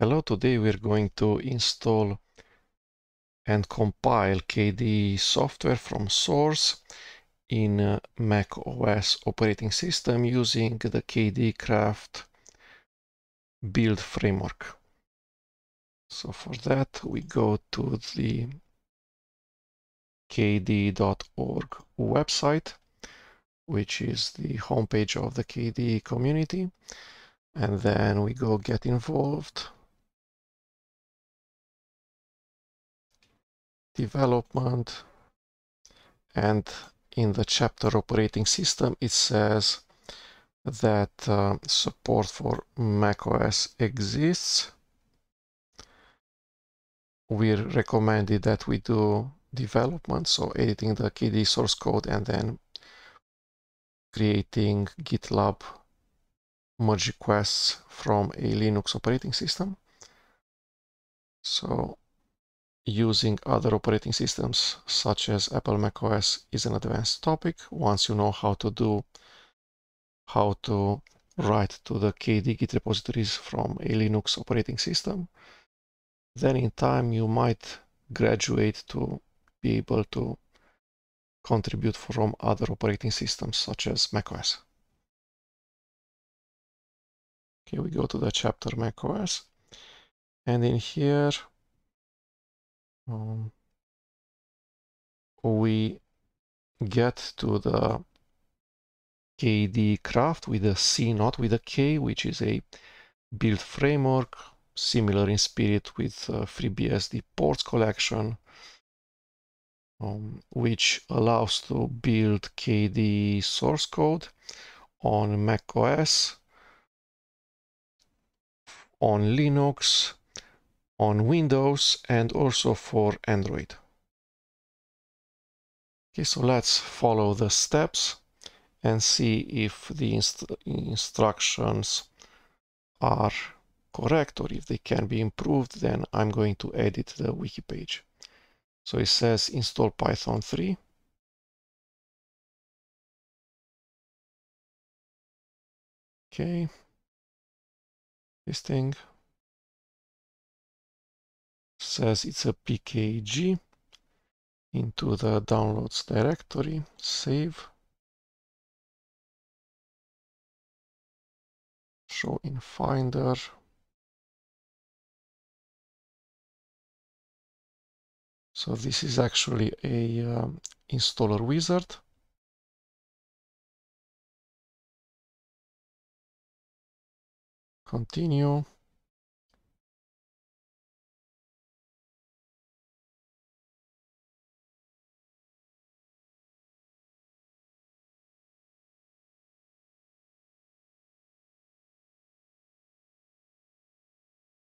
Hello, today we're going to install and compile KDE software from source in macOS operating system using the KDE Craft build framework. So for that we go to the KDE.org website, which is the homepage of the KDE community, and then we go get involved, development, and in the chapter operating system it says that support for macOS exists. We're recommended that we do development, so editing the KDE source code and then creating GitLab merge requests from a Linux operating system. So using other operating systems such as Apple macOS is an advanced topic. Once you know how to write to the KDE Git repositories from a Linux operating system, then in time you might graduate to be able to contribute from other operating systems such as macOS. Okay, we go to the chapter macOS, and in here we get to the KDE Craft with a C, not with a K, which is a build framework, similar in spirit with FreeBSD ports collection, which allows to build KDE source code on macOS, on Linux, on Windows, and also for Android. Okay, so let's follow the steps and see if the instructions are correct or if they can be improved. Then I'm going to edit the wiki page. So it says install Python 3. Okay, this thing says it's a pkg, into the downloads directory, save, show in Finder, so this is actually a installer wizard. Continue.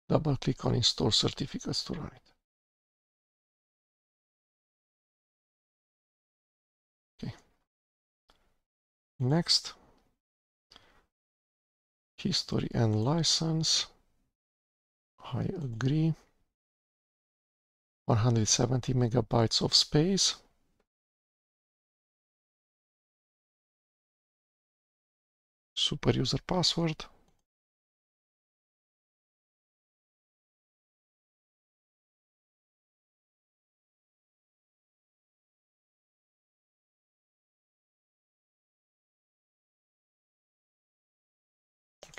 Double click on install certificates to run it. Okay. Next, history and license. I agree. 170 megabytes of space. Super user password.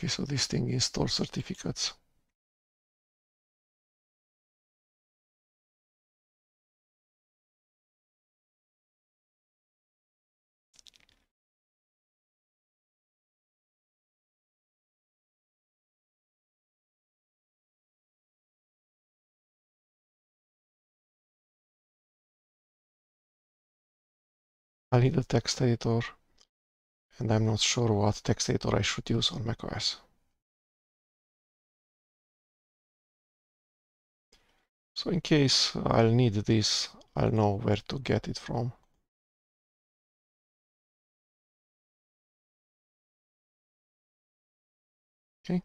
Okay, so this thing is store certificates. I need a text editor, and I'm not sure what text editor I should use on macOS. So in case I'll need this, I'll know where to get it from. Okay.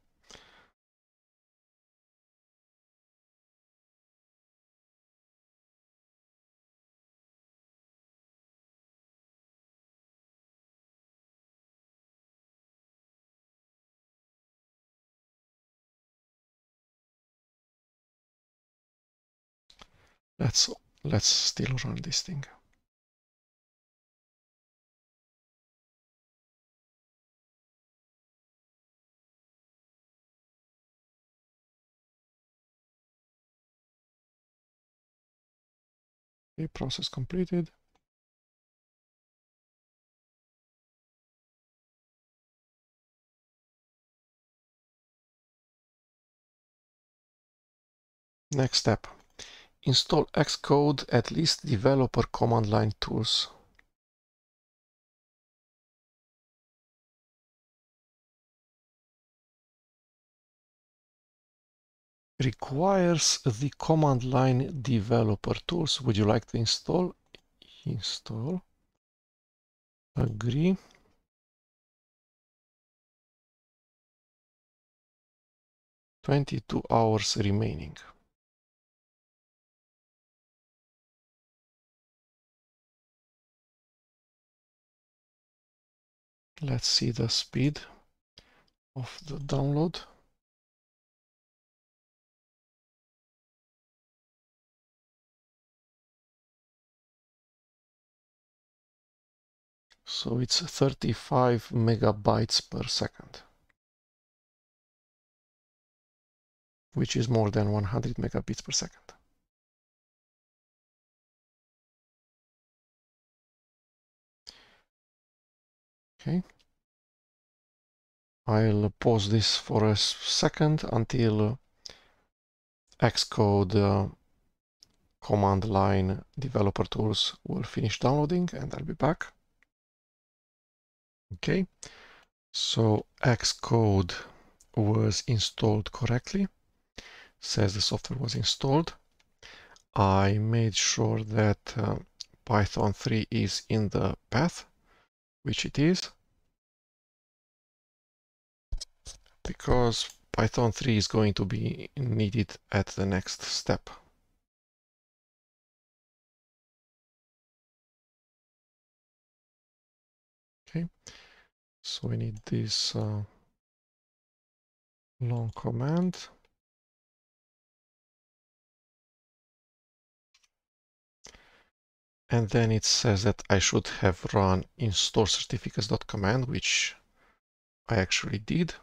Let's still run this thing. Okay, process completed. Next step. Install Xcode, at least developer command line tools. Requires the command line developer tools. Would you like to install? Install. Agree. "22 hours remaining. Let's see the speed of the download. So it's 35 megabytes per second, which is more than 100 megabits per second. Okay. I'll pause this for a second until Xcode command line developer tools will finish downloading, and I'll be back. Okay, so Xcode was installed correctly. It says the software was installed. I made sure that Python 3 is in the path, which it is, because Python 3 is going to be needed at the next step. Okay, so we need this long command. And then it says that I should have run install certificates.command, which I actually did.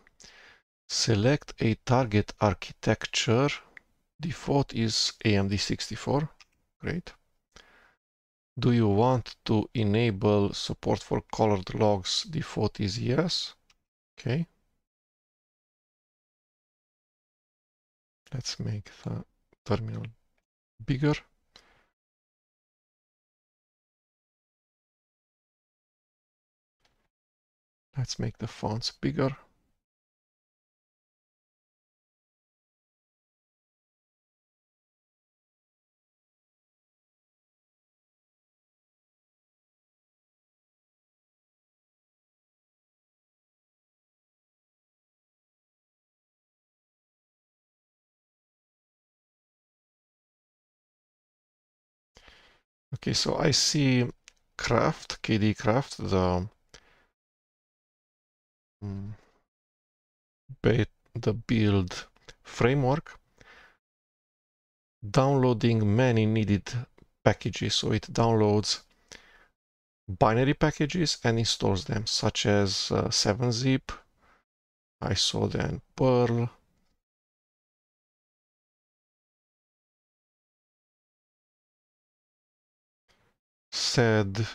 Select a target architecture. Default is AMD64. Great. Do you want to enable support for colored logs? Default is yes. Okay. Let's make the terminal bigger. Let's make the fonts bigger. Okay, so I see Craft, KDE Craft, the build framework, downloading many needed packages. So it downloads binary packages and installs them, such as 7-zip, I saw then Perl, sed,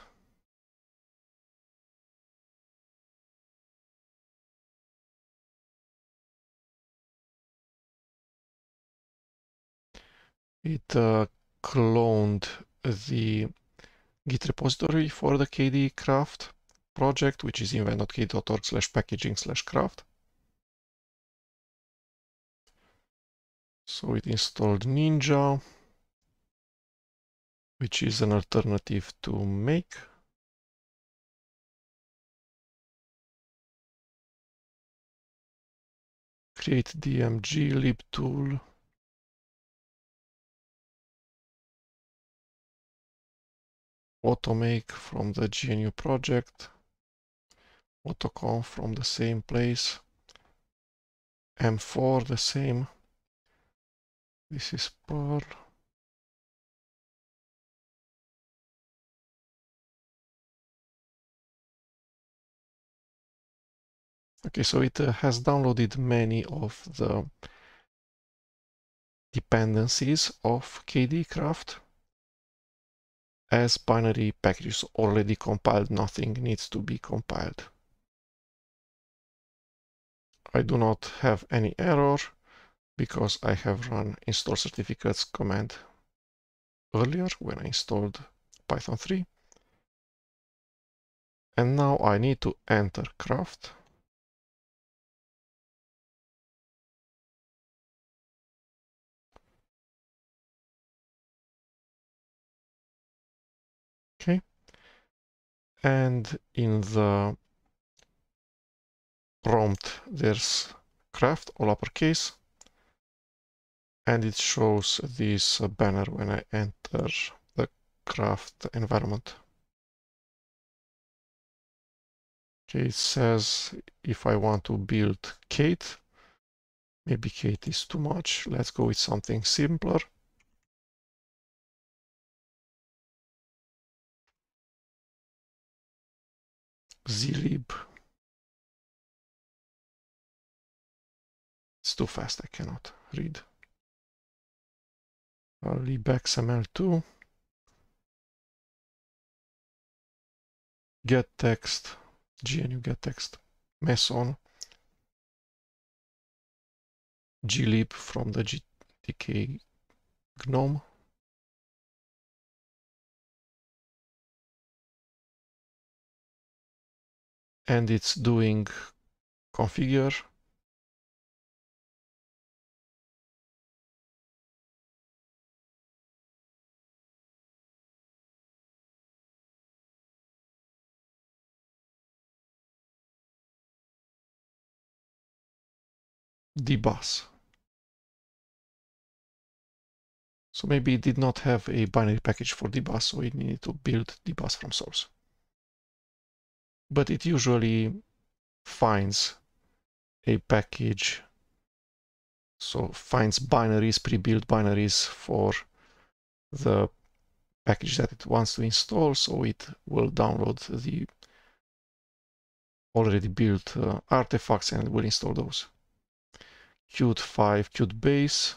it cloned the Git repository for the KDE Craft project, which is invent.kate.org/packaging/craft. So it installed Ninja, which is an alternative to make. Create DMG libtool. Automake from the GNU project. Autoconf from the same place. M4 the same. This is Perl. Okay, so it has downloaded many of the dependencies of KDE Craft as binary packages already compiled. Nothing needs to be compiled. I do not have any error because I have run install certificates command earlier when I installed Python 3. And now I need to enter Craft. Okay. And in the prompt, there's Craft, all uppercase. And it shows this banner when I enter the Craft environment. Okay, it says if I want to build Kate, maybe Kate is too much. Let's go with something simpler. Zlib. It's too fast, I cannot read. libxml2, get text, GNU get text, meson, glib from the GTK GNOME, and it's doing configure. D-bus. So maybe it did not have a binary package for D-bus, so it needed to build D-bus from source. But it usually finds a package, so finds binaries, pre-built binaries for the package that it wants to install, so it will download the already built artifacts and will install those. Qt5, QtBase,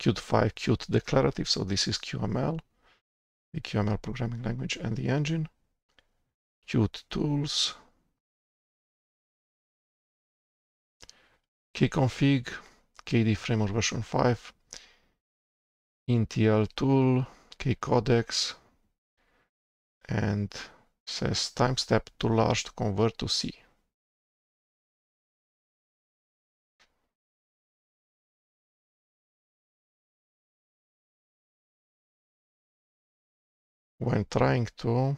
Qt5, Qt declarative, so this is QML, the QML programming language and the engine, Qt tools, kconfig, KDE Framework version 5, intl tool, kcodex, and says time step too large to convert to C. When trying to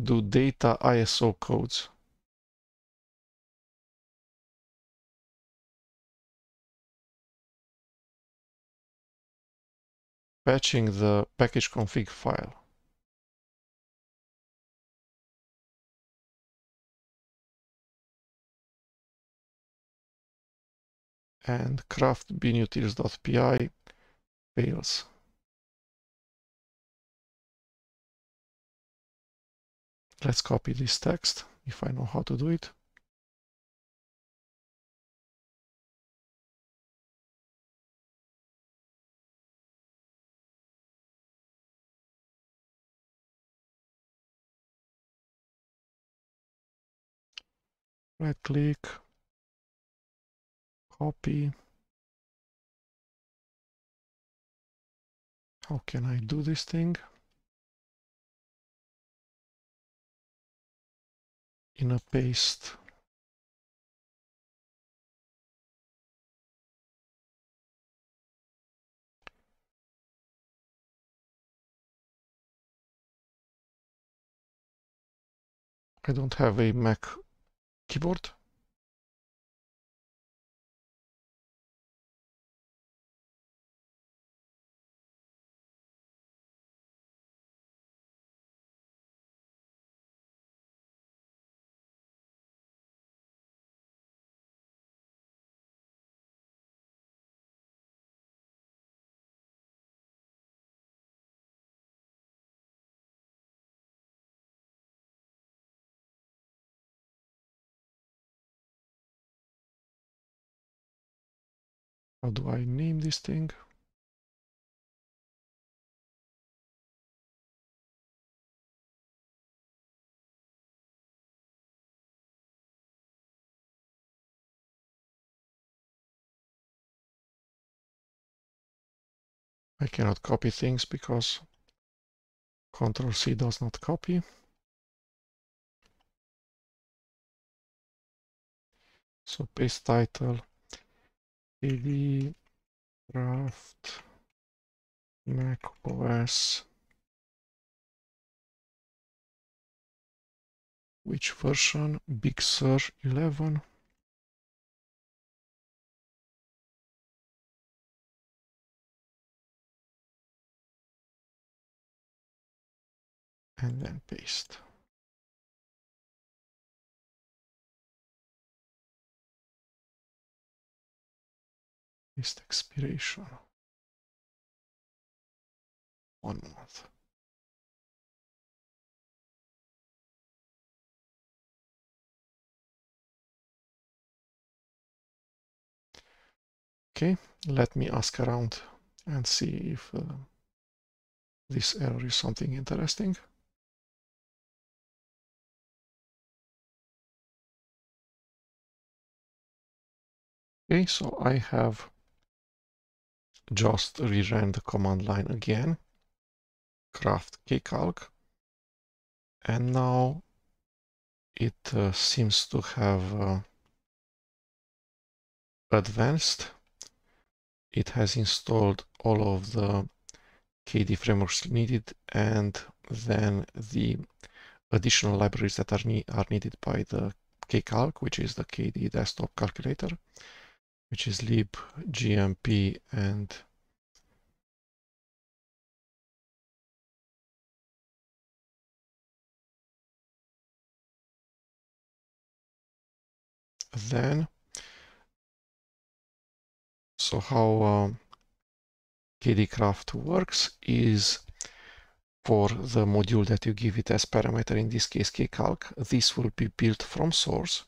do data ISO codes, patching the package config file. And craft binutils.py fails. Let's copy this text if I know how to do it. Right click, copy. How can I do this thing? In a paste. I don't have a Mac keyboard. How do I name this thing? I cannot copy things because Ctrl-C does not copy. So paste title, KDE Craft macOS. Which version? Big Sur 11. And then paste. Paste expiration. 1 month. Okay, let me ask around and see if this error is something interesting. Okay, so I have just reran the command line again, craft kcalc, and now it seems to have advanced. It has installed all of the KDE frameworks needed and then the additional libraries that are needed by the kcalc, which is the KDE desktop calculator, which is lib, GMP, and then, so how KDE Craft works is for the module that you give it as parameter, in this case kcalc, this will be built from source,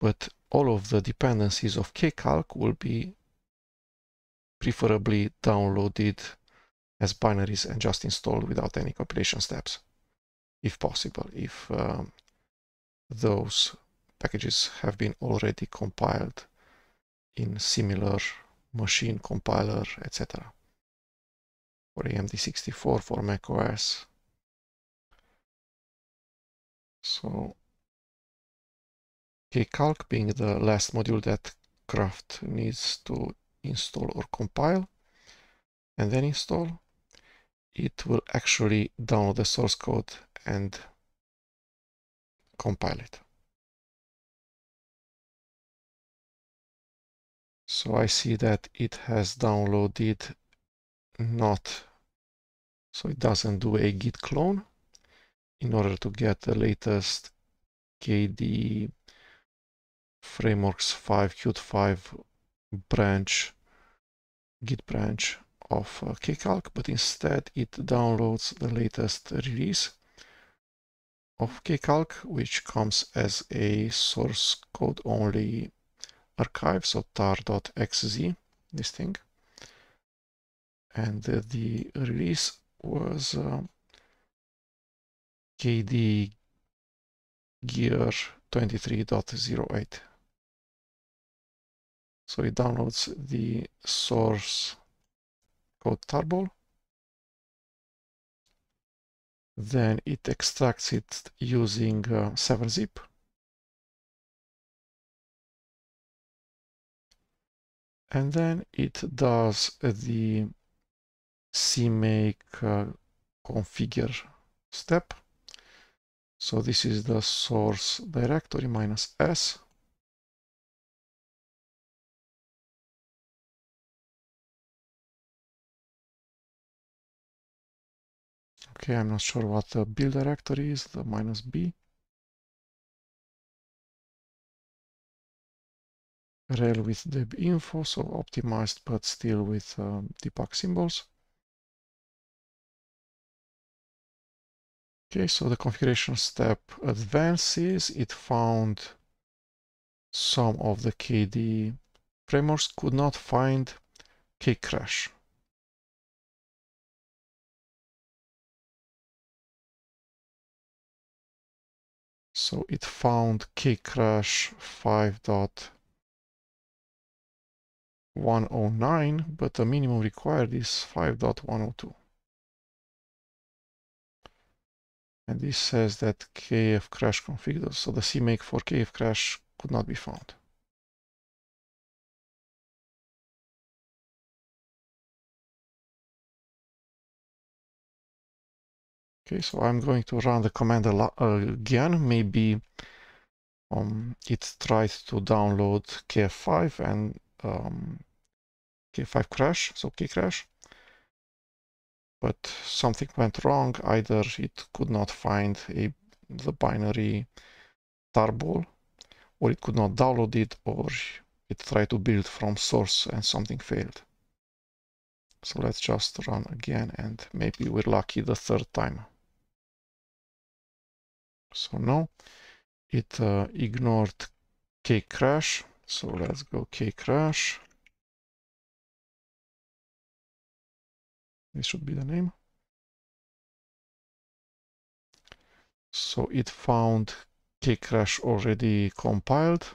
but all of the dependencies of kcalc will be preferably downloaded as binaries and just installed without any compilation steps, if possible, if those packages have been already compiled in similar machine compiler, etc. For AMD64, for macOS. So kcalc being the last module that Craft needs to install or compile and then install, it will actually download the source code and compile it. So I see that it has downloaded not, so it doesn't do a git clone in order to get the latest KDE Frameworks 5 Qt5 branch, git branch of kcalc, but instead it downloads the latest release of kcalc, which comes as a source code only archive, so tar.xz, this thing, and the release was KDE Gear 23.08. So it downloads the source code tarball, then it extracts it using 7-zip, and then it does the CMake configure step. So this is the source directory minus S. Okay, I'm not sure what the build directory is, the minus B. Rel with deb info, so optimized but still with debug symbols. Okay, so the configuration step advances. It found some of the KDE Frameworks could not find kcrash. So it found kcrash 5.109, but the minimum required is 5.102. And this says that kf crash config, so the CMake for kf crash could not be found. Okay, so I'm going to run the command again. Maybe it tried to download kf5 and kf5 crash, so kcrash, but something went wrong. Either it could not find the binary tarball, or it could not download it, or it tried to build from source and something failed. So let's just run again, and maybe we're lucky the third time. So no, it ignored kcrash. So let's go kcrash. This should be the name. So it found kcrash already compiled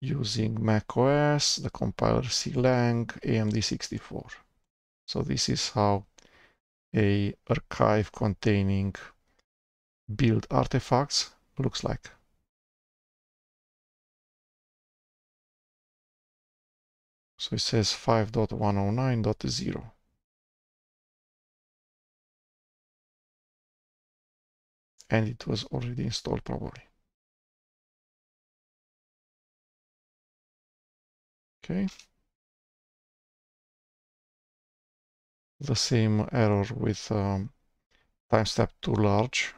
using macOS, the compiler Clang, AMD64. So this is how an archive containing build artifacts looks like. So it says 5.109.0. And it was already installed probably. Okay. The same error with timestamp too large,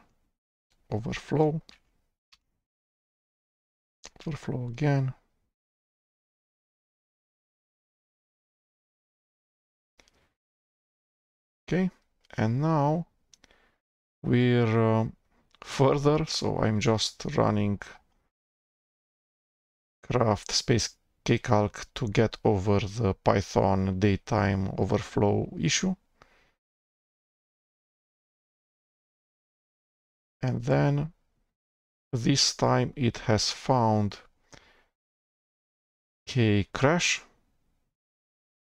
overflow. Overflow again. Okay, and now we're further, so I'm just running craft space kcalc to get over the Python daytime overflow issue. And then this time it has found kcrash.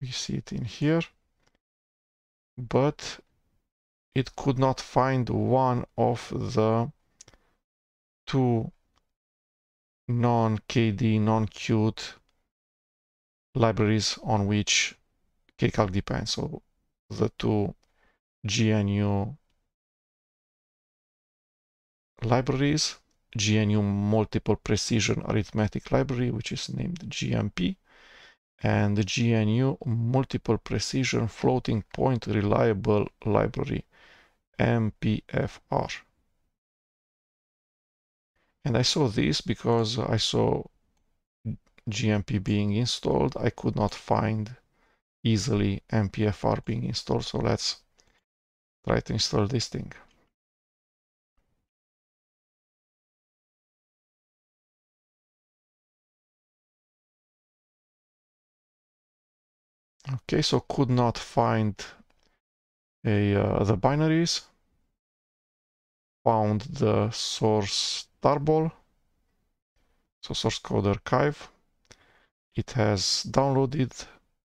We see it in here, but it could not find one of the two non-KDE, non-Qt libraries on which kcalc depends, so the two GNU libraries, GNU multiple precision arithmetic library, which is named GMP, and the GNU multiple precision floating point reliable library, MPFR. And I saw this because I saw GMP being installed. I could not find easily MPFR being installed, so let's try to install this thing. Okay, so could not find the binaries, found the source tarball, so source code archive. It has downloaded,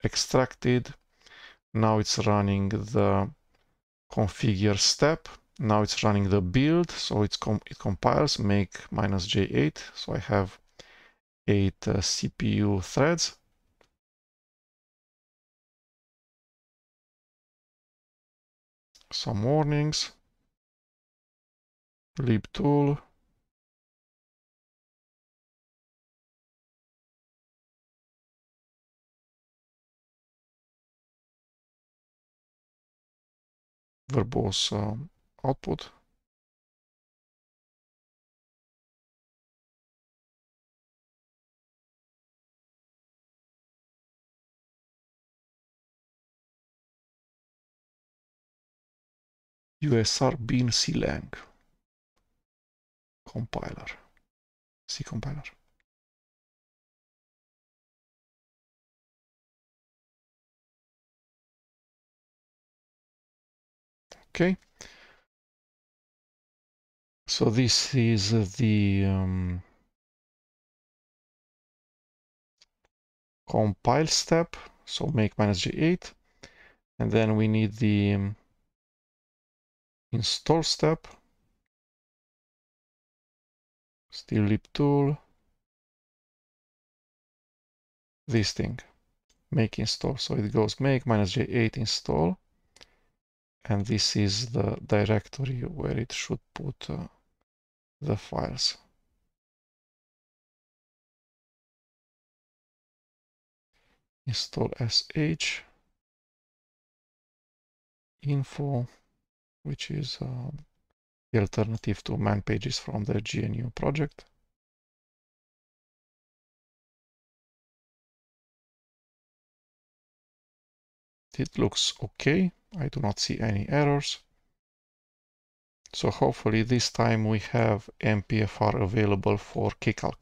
extracted. Now it's running the configure step. Now it's running the build, so it compiles make -j8. So I have 8 CPU threads. Some warnings, libtool, verbose output. USR bin Clang compiler, C compiler. Okay. So this is the compile step. So make -g8, and then we need the install step. Still libtool. This thing, make install. So it goes make -g8 install, and this is the directory where it should put the files. Install sh info, which is the alternative to man pages from the GNU project. It looks okay. I do not see any errors. So hopefully this time we have MPFR available for kcalc.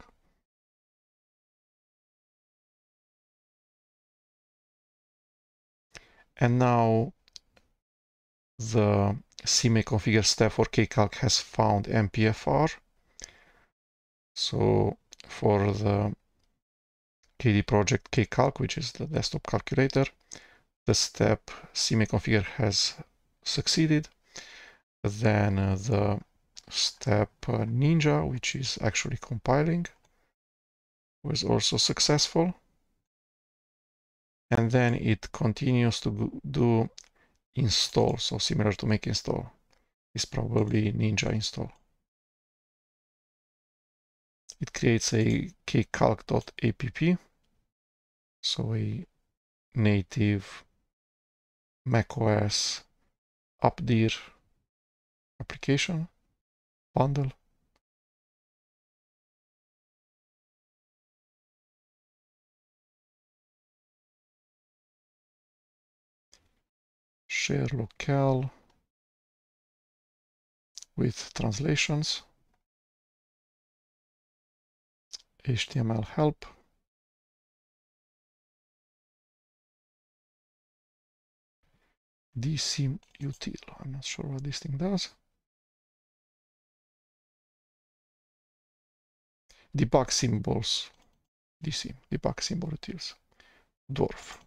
And now the CMake configure step for kcalc has found MPFR. So for the KDE project kcalc, which is the desktop calculator, the step CMake configure has succeeded. Then the step Ninja, which is actually compiling, was also successful. And then it continues to do install, so similar to make install. It's probably Ninja install. It creates a kcalc.app, so a native macOS appdir application bundle. Share locale with translations. HTML help. dsymutil. I'm not sure what this thing does. Debug symbols. Dsym. Debug symbol utils. Dwarf.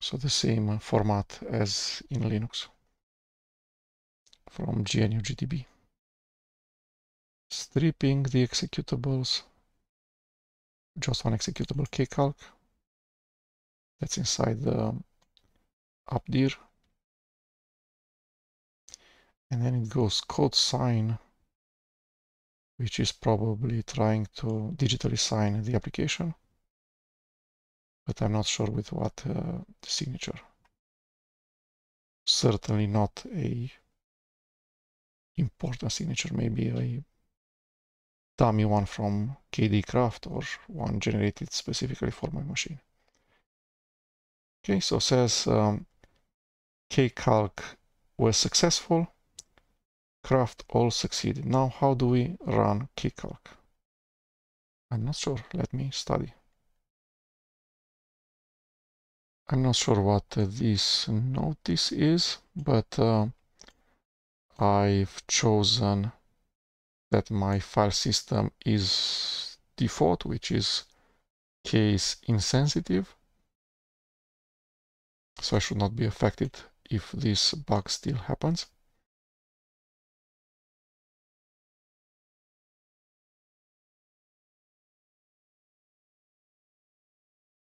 So the same format as in Linux from GNU GDB. Stripping the executables. Just one executable kcalc. That's inside the appdir. And then it goes code sign, which is probably trying to digitally sign the application, but I'm not sure with what signature. Certainly not a important signature, maybe a dummy one from KDE Craft or one generated specifically for my machine. Okay, so it says kcalc was successful. Craft all succeeded. Now, how do we run kcalc? I'm not sure. Let me study. I'm not sure what this notice is, but I've chosen that my file system is default, which is case insensitive. So I should not be affected if this bug still happens.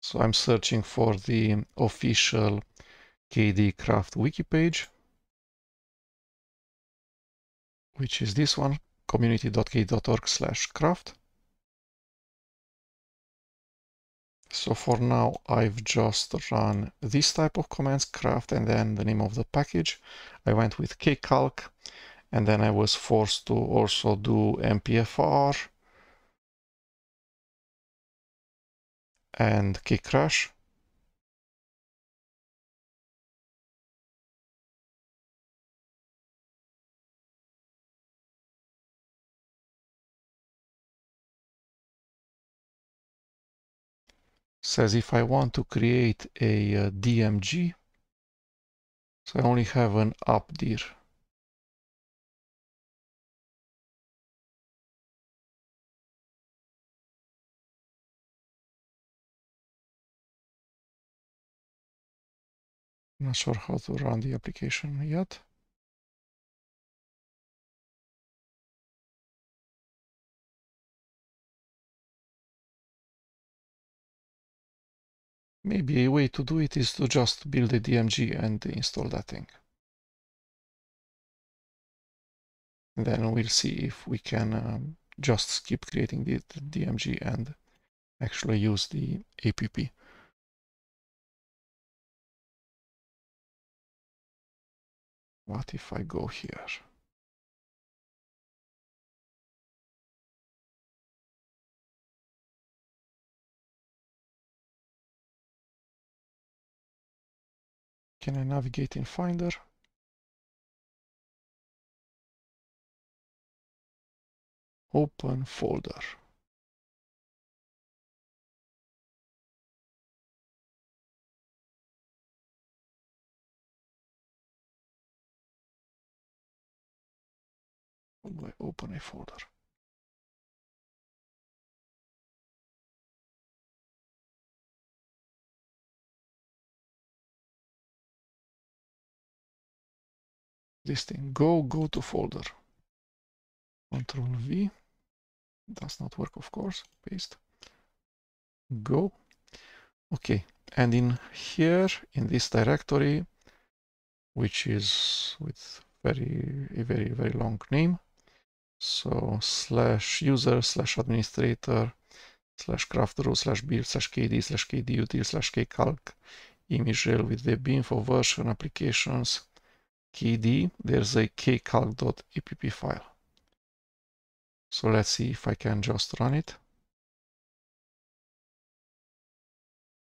So I'm searching for the official KDE Craft wiki page, which is this one, community.kde.org/craft. So for now, I've just run this type of commands, craft, and then the name of the package. I went with kcalc, and then I was forced to also do MPFR, and kcrash. Says if I want to create a DMG, So I only have an up dir. Not sure how to run the application yet. Maybe a way to do it is to just build a DMG and install that thing. And then we'll see if we can just skip creating the DMG and actually use the app. What if I go here? Can I navigate in Finder? Open folder. How do I open a folder? This thing, go to folder. Control V. Does not work, of course. Paste. Go. Okay. And in here, in this directory, which is with a very long name. So /user/administrator/craft/root/build/kd/kdutil/kcalc image rel with the info version applications KD. There's a kcalc.app file. So let's see if I can just run it.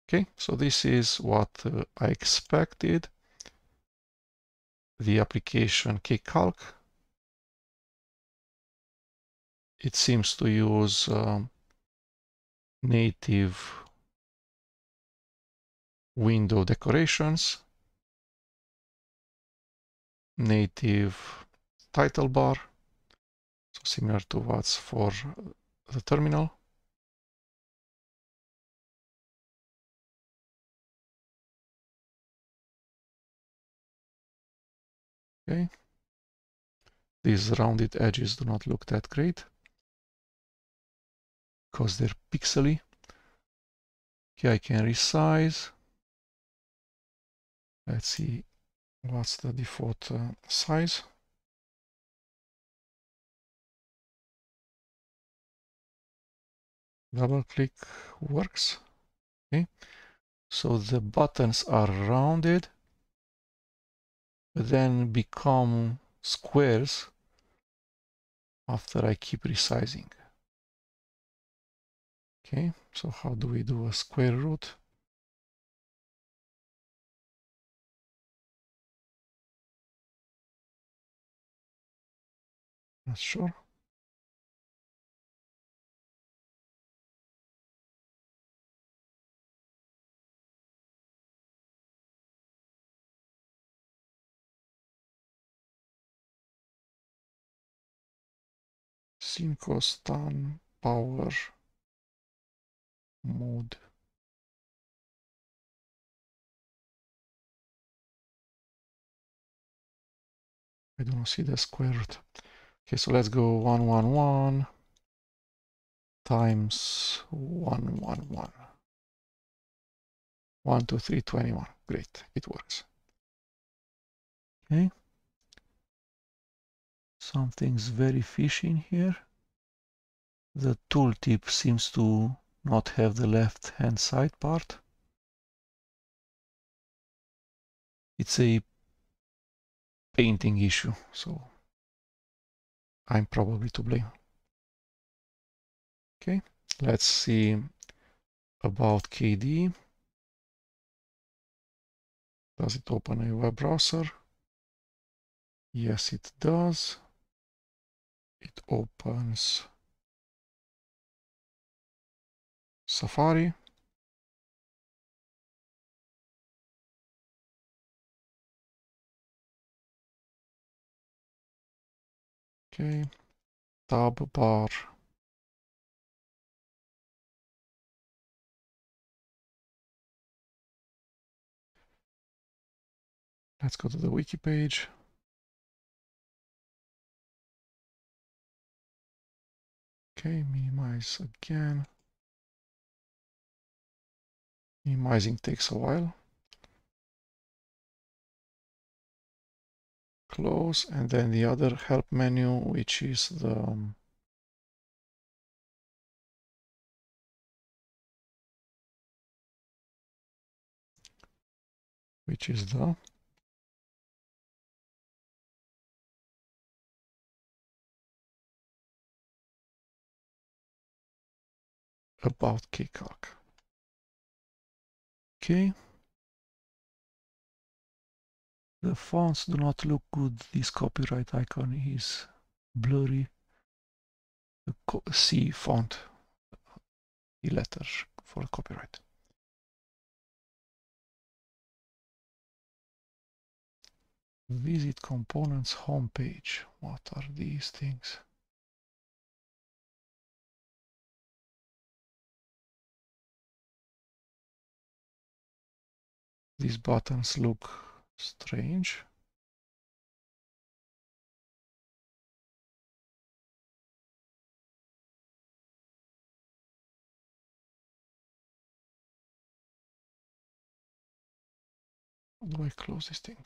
Okay, so this is what I expected. The application kcalc. It seems to use native window decorations, native title bar, so similar to what's for the terminal. Okay. These rounded edges do not look that great because they're pixely. Okay, I can resize. Let's see what's the default size. Double click works. Okay, so the buttons are rounded, but then become squares after I keep resizing. Okay, so how do we do a square root? Not sure. Syncos, tan, power, mode. I don't see the square root. Okay, so let's go 111 times 111. 1, 2, 3, 21. Great, it works. Okay. Something's very fishy in here. The tooltip seems to not have the left-hand side part. It's a painting issue, so I'm probably to blame. Okay, let's see about KDE. Does it open a web browser? Yes, it does. It opens Safari. Okay, tab bar. Let's go to the wiki page. Okay, minimize again. Minimizing takes a while. Close, and then the other help menu, which is the about kcalc. Okay. The fonts do not look good. This copyright icon is blurry. The C font, the letters for copyright. Visit components homepage. What are these things? These buttons look strange. How do I close this thing?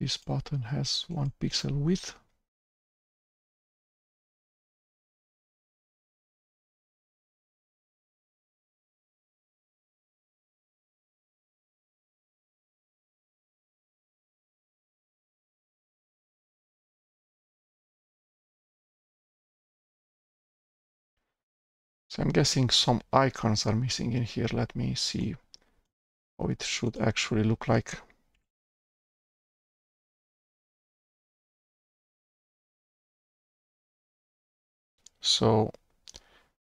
This button has 1 pixel width. So I'm guessing some icons are missing in here. Let me see how it should actually look like. So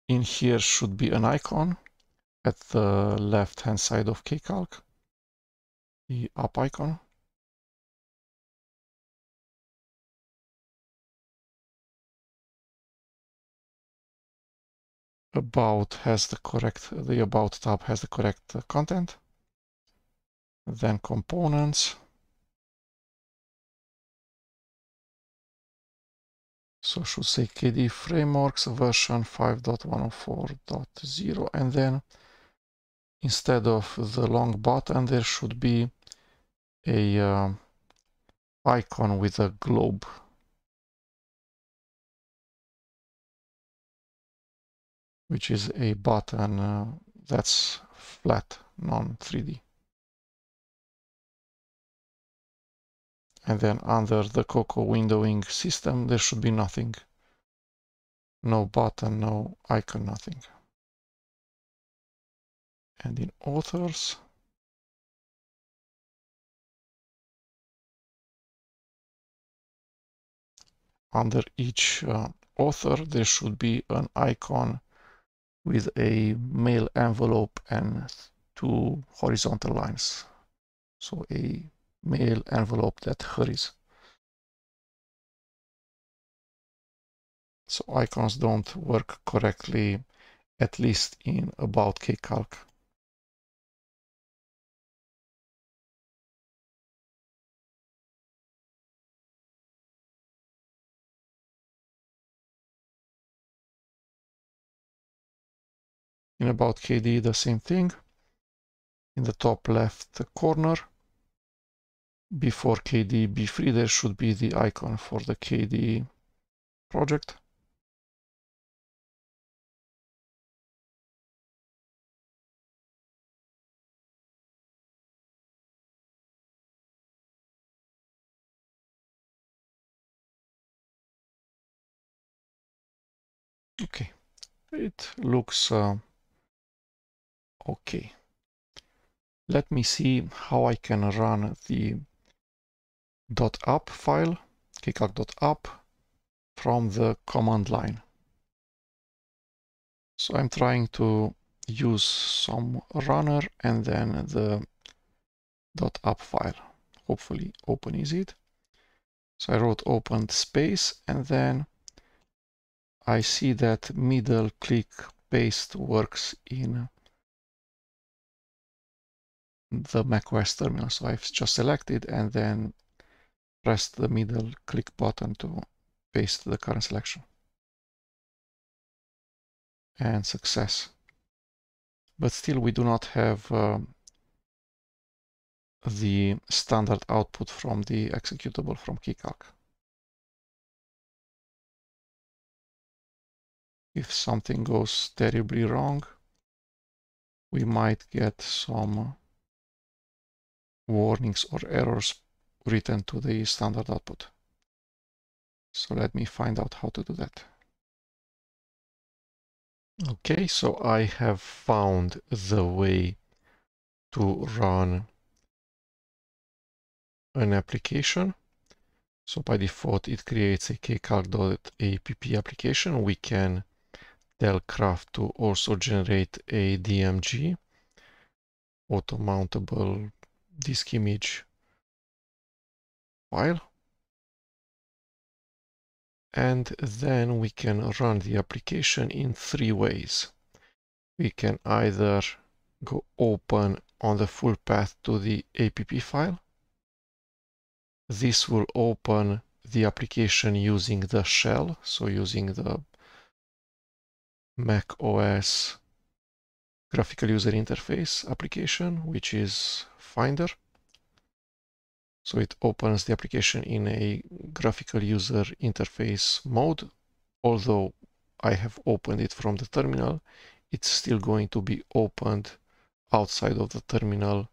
in here should be an icon at the left hand side of kcalc, the up icon. About has the correct, the about tab has the correct content. Then components. So should say KDE Frameworks version 5.104.0, and then instead of the long button there should be a icon with a globe. Which is a button that's flat, non-3D. And then under the Cocoa windowing system, there should be nothing. No button, no icon, nothing. And in authors, under each author, there should be an icon with a mail envelope and 2 horizontal lines. So a mail envelope that hurries. So icons don't work correctly, at least in about kcalc. In about KDE, the same thing. In the top left corner, before KDE B3, there should be the icon for the KDE project. Okay, it looks okay. Let me see how I can run the .app file, kcrash.app, from the command line. So I'm trying to use some runner and then the .app file. Hopefully open is it. So I wrote open space, and then I see that middle click paste works in the macOS terminal. So I've just selected and then pressed the middle click button to paste the current selection. And success. But still we do not have the standard output from the executable from kcalc. If something goes terribly wrong, we might get some warnings or errors written to the standard output. So let me find out how to do that. Okay, so I have found the way to run an application. So by default, it creates a kcalc.app application. We can tell Craft to also generate a DMG, auto-mountable disk image file. And then we can run the application in three ways. We can either go open on the full path to the app file. This will open the application using the shell, so using the macOS graphical user interface application, which is Finder. So it opens the application in a graphical user interface mode. Although I have opened it from the terminal, it's still going to be opened outside of the terminal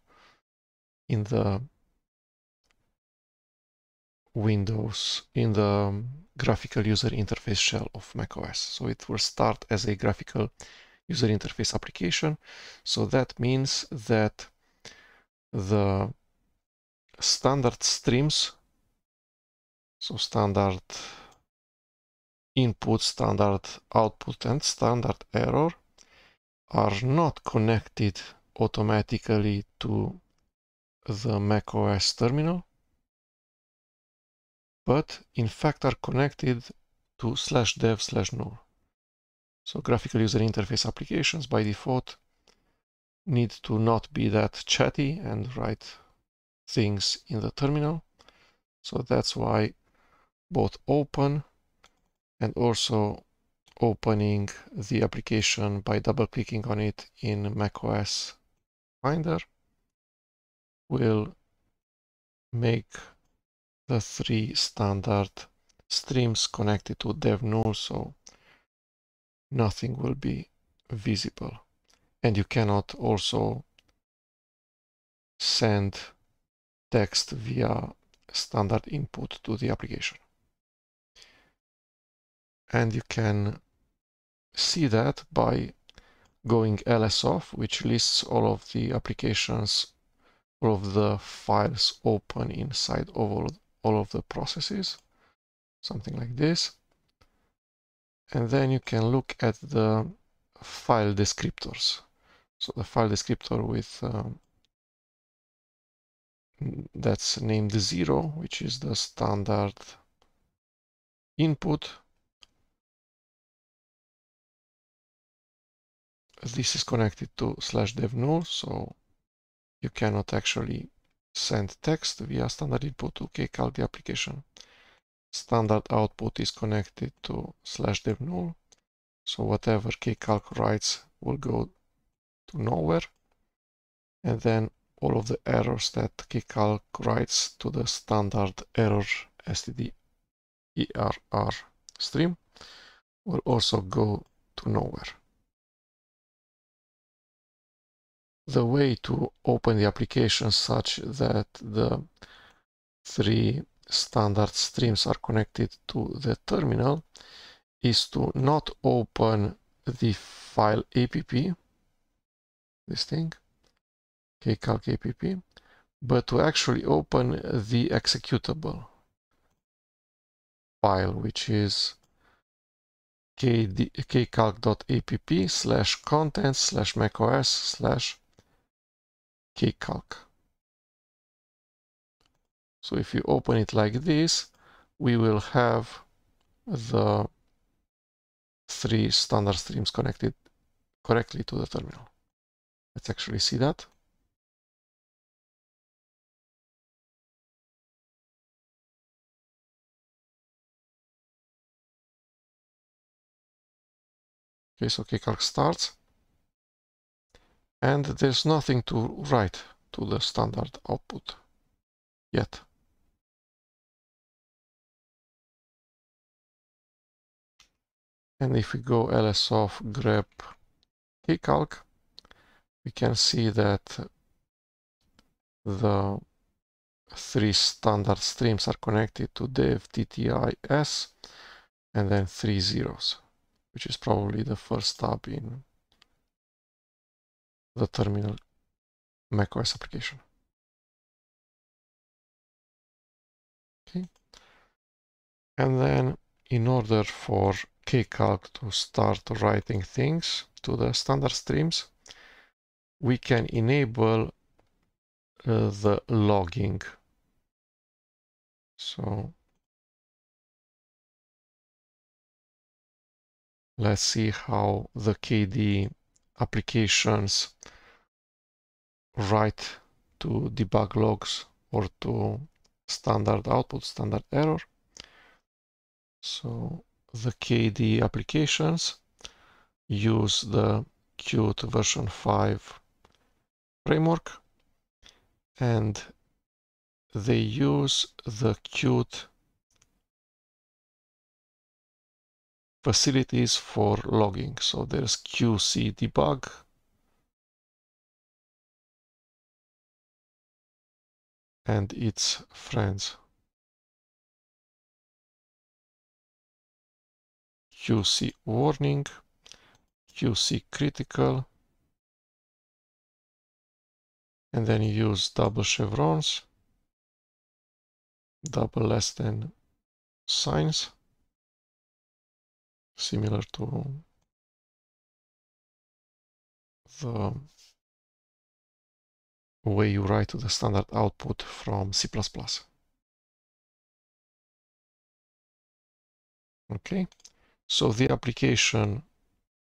in the Windows, in the graphical user interface shell of macOS. So it will start as a graphical user interface application. So that means that the standard streams, so standard input, standard output, and standard error are not connected automatically to the macOS terminal, but in fact are connected to /dev/null. So graphical user interface applications by default need to not be that chatty and write things in the terminal. So that's why both open and also opening the application by double clicking on it in macOS Finder will make the three standard streams connected to dev null, so nothing will be visible. And you cannot also send text via standard input to the application. And you can see that by going ls off, which lists all of the applications, all of the files open inside all of the processes, something like this. And then you can look at the file descriptors. So the file descriptor with that's named 0, which is the standard input. This is connected to /dev null, so you cannot actually send text via standard input to kcalc the application. Standard output is connected to /dev null, so whatever kcalc writes will go to nowhere. And then all of the errors that kcalc writes to the standard error stderr stream will also go to nowhere. The way to open the application such that the three standard streams are connected to the terminal is to not open the file app, this thing, kcalc app, but to actually open the executable file, which is kcalc.app/contents/macOS/kcalc. So if you open it like this, we will have the three standard streams connected correctly to the terminal. Let's actually see that. Okay, so kcalc starts, and there's nothing to write to the standard output yet. And if we go lsof grep kcalc, we can see that the three standard streams are connected to dev ttis and then 3 zeros, which is probably the first tab in the terminal macOS application. Okay. And then in order for kcalc to start writing things to the standard streams, we can enable the logging. So let's see how the KDE applications write to debug logs or to standard output, standard error. So the KDE applications use the Qt version 5 framework, and they use the Qt facilities for logging. So there's QC debug, and its friends. QC warning, QC critical, and then you use double chevrons, double less than signs, similar to the way you write to the standard output from C++. Okay, so the application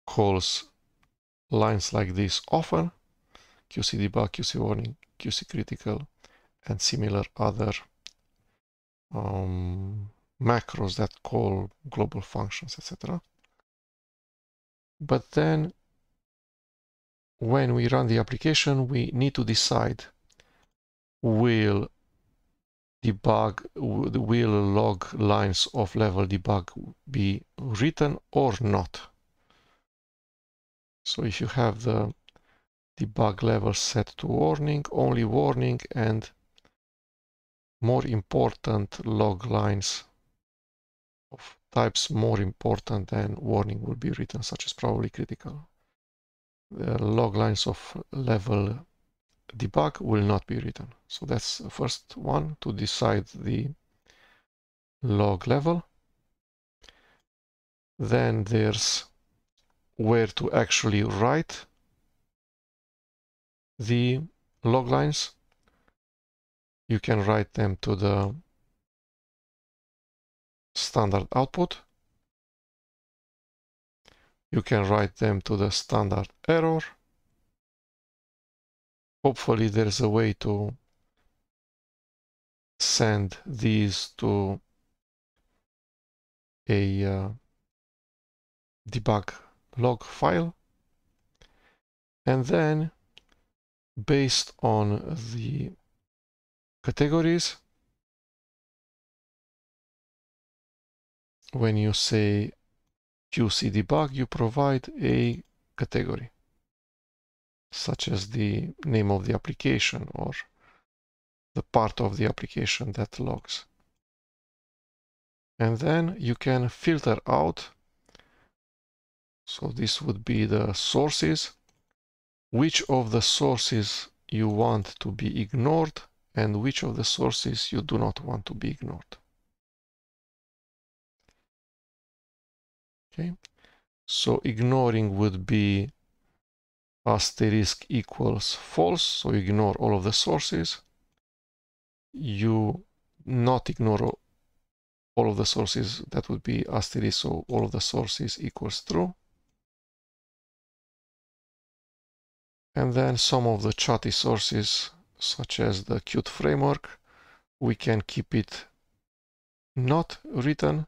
calls lines like this often: QC debug, QC warning, QC critical, and similar other macros that call global functions, etc. But then when we run the application, we need to decide, will debug, will log lines of level debug be written or not? So if you have the debug level set to warning, only warning, and more important log lines of types more important than warning will be written, such as probably critical. The log lines of level debug will not be written. So that's the first one, to decide the log level. Then there's where to actually write the log lines. You can write them to the standard output. You can write them to the standard error. Hopefully there's a way to send these to a debug log file. And then based on the categories, when you say QC debug, you provide a category, such as the name of the application or the part of the application that logs. And then you can filter out, so this would be the sources, which of the sources you want to be ignored and which of the sources you do not want to be ignored. Okay, so ignoring would be *= false, so you ignore all of the sources. You not ignore all of the sources, that would be *, so all of the sources equals true. And then some of the chatty sources, such as the Qt framework, we can keep it not written,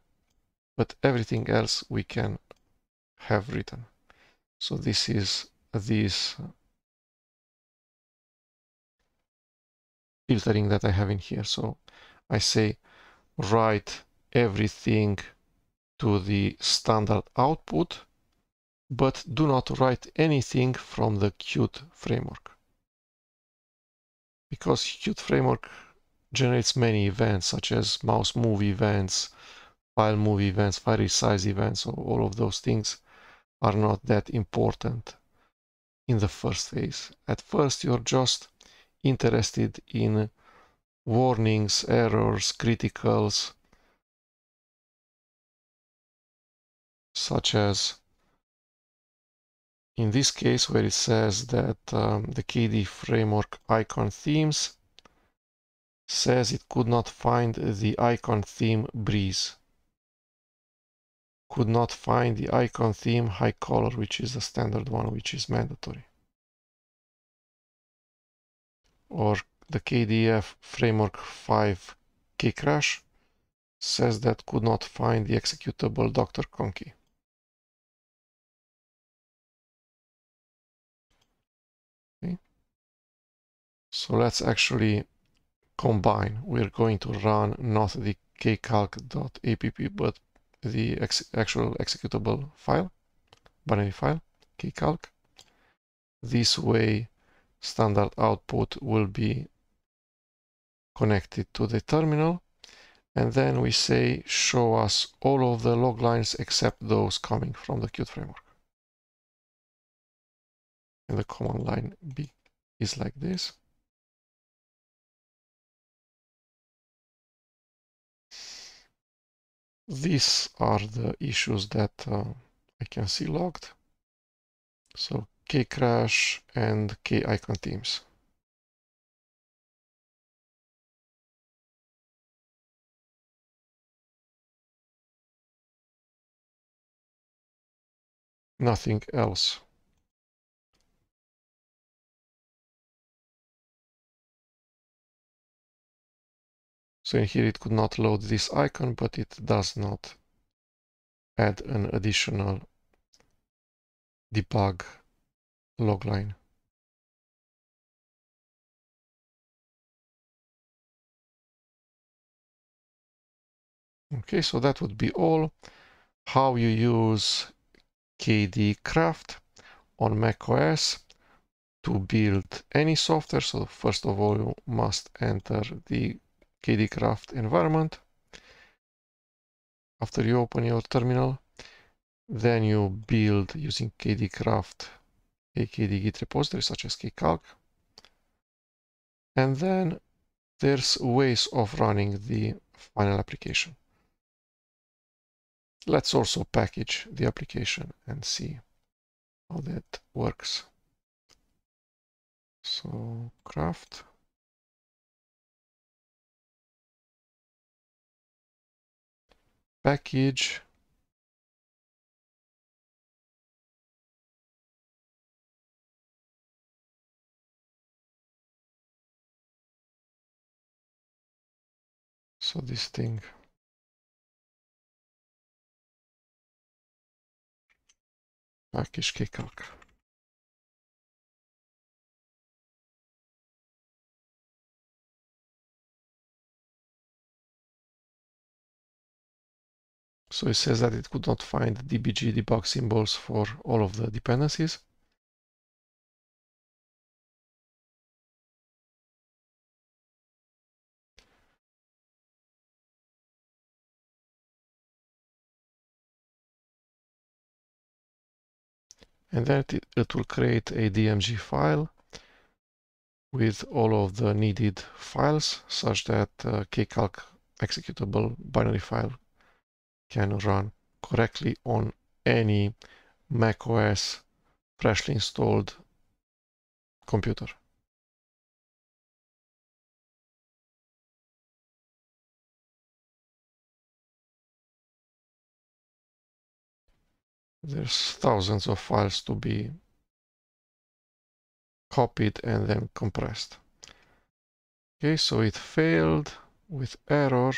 but everything else we can have written. So this is this filtering that I have in here. So I say write everything to the standard output, but do not write anything from the Qt framework, because Qt framework generates many events, such as mouse move events, file move events, file resize events. So all of those things are not that important in the first phase. At first, you're just interested in warnings, errors, criticals, such as in this case where it says that the KDE framework icon themes says it could not find the icon theme breeze, could not find the icon theme high color, which is the standard one, which is mandatory. Or the KDE framework 5 kcrash says that could not find the executable Dr. Konqi. So let's actually combine. We're going to run not the kcalc.app, but the actual executable file, binary file, kcalc. This way, standard output will be connected to the terminal. And then we say, show us all of the log lines except those coming from the Qt framework. And the command line B is like this. These are the issues that I can see logged. So kcrash and k-icon themes. Nothing else. So in here it could not load this icon, but it does not add an additional debug logline. Okay, so that would be all. How you use KDE Craft on macOS to build any software. So first of all, you must enter the KDE Craft environment. After you open your terminal, then you build using KDE Craft a KDE Git repository such as kcalc. And then there's ways of running the final application. Let's also package the application and see how that works. So Craft. Package, so this thing, package kcalc. So it says that it could not find DBG debug symbols for all of the dependencies. And then it will create a DMG file with all of the needed files such that kcalc executable binary file can run correctly on any macOS freshly installed computer. There's thousands of files to be copied and then compressed. Okay, so it failed with error.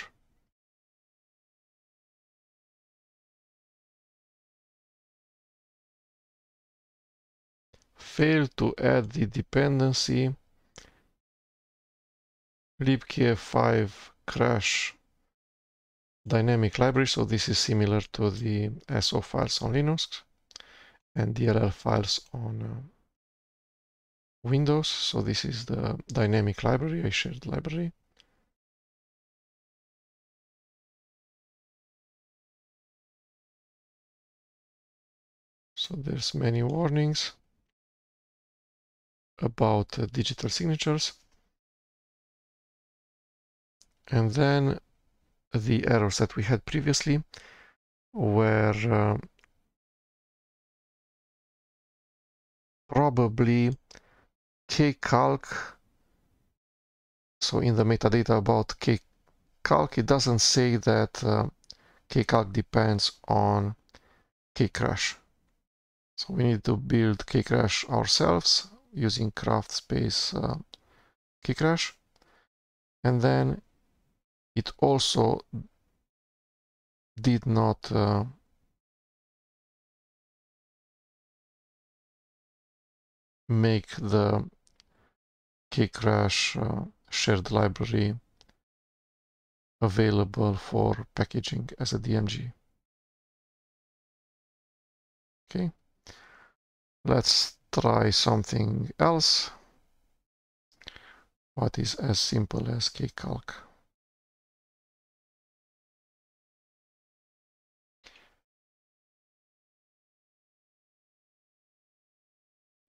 Failed to add the dependency libkf5 crash dynamic library. So this is similar to the SO files on Linux and DLL files on Windows. So this is the dynamic library, a shared library. So there's many warnings about digital signatures. And then the errors that we had previously were probably kcalc. So in the metadata about kcalc, it doesn't say that kcalc depends on kcrash. So we need to build kcrash ourselves using craft space kcrash. And then it also did not make the kcrash shared library available for packaging as a DMG. Okay, let's try something else. What is as simple as kcalc?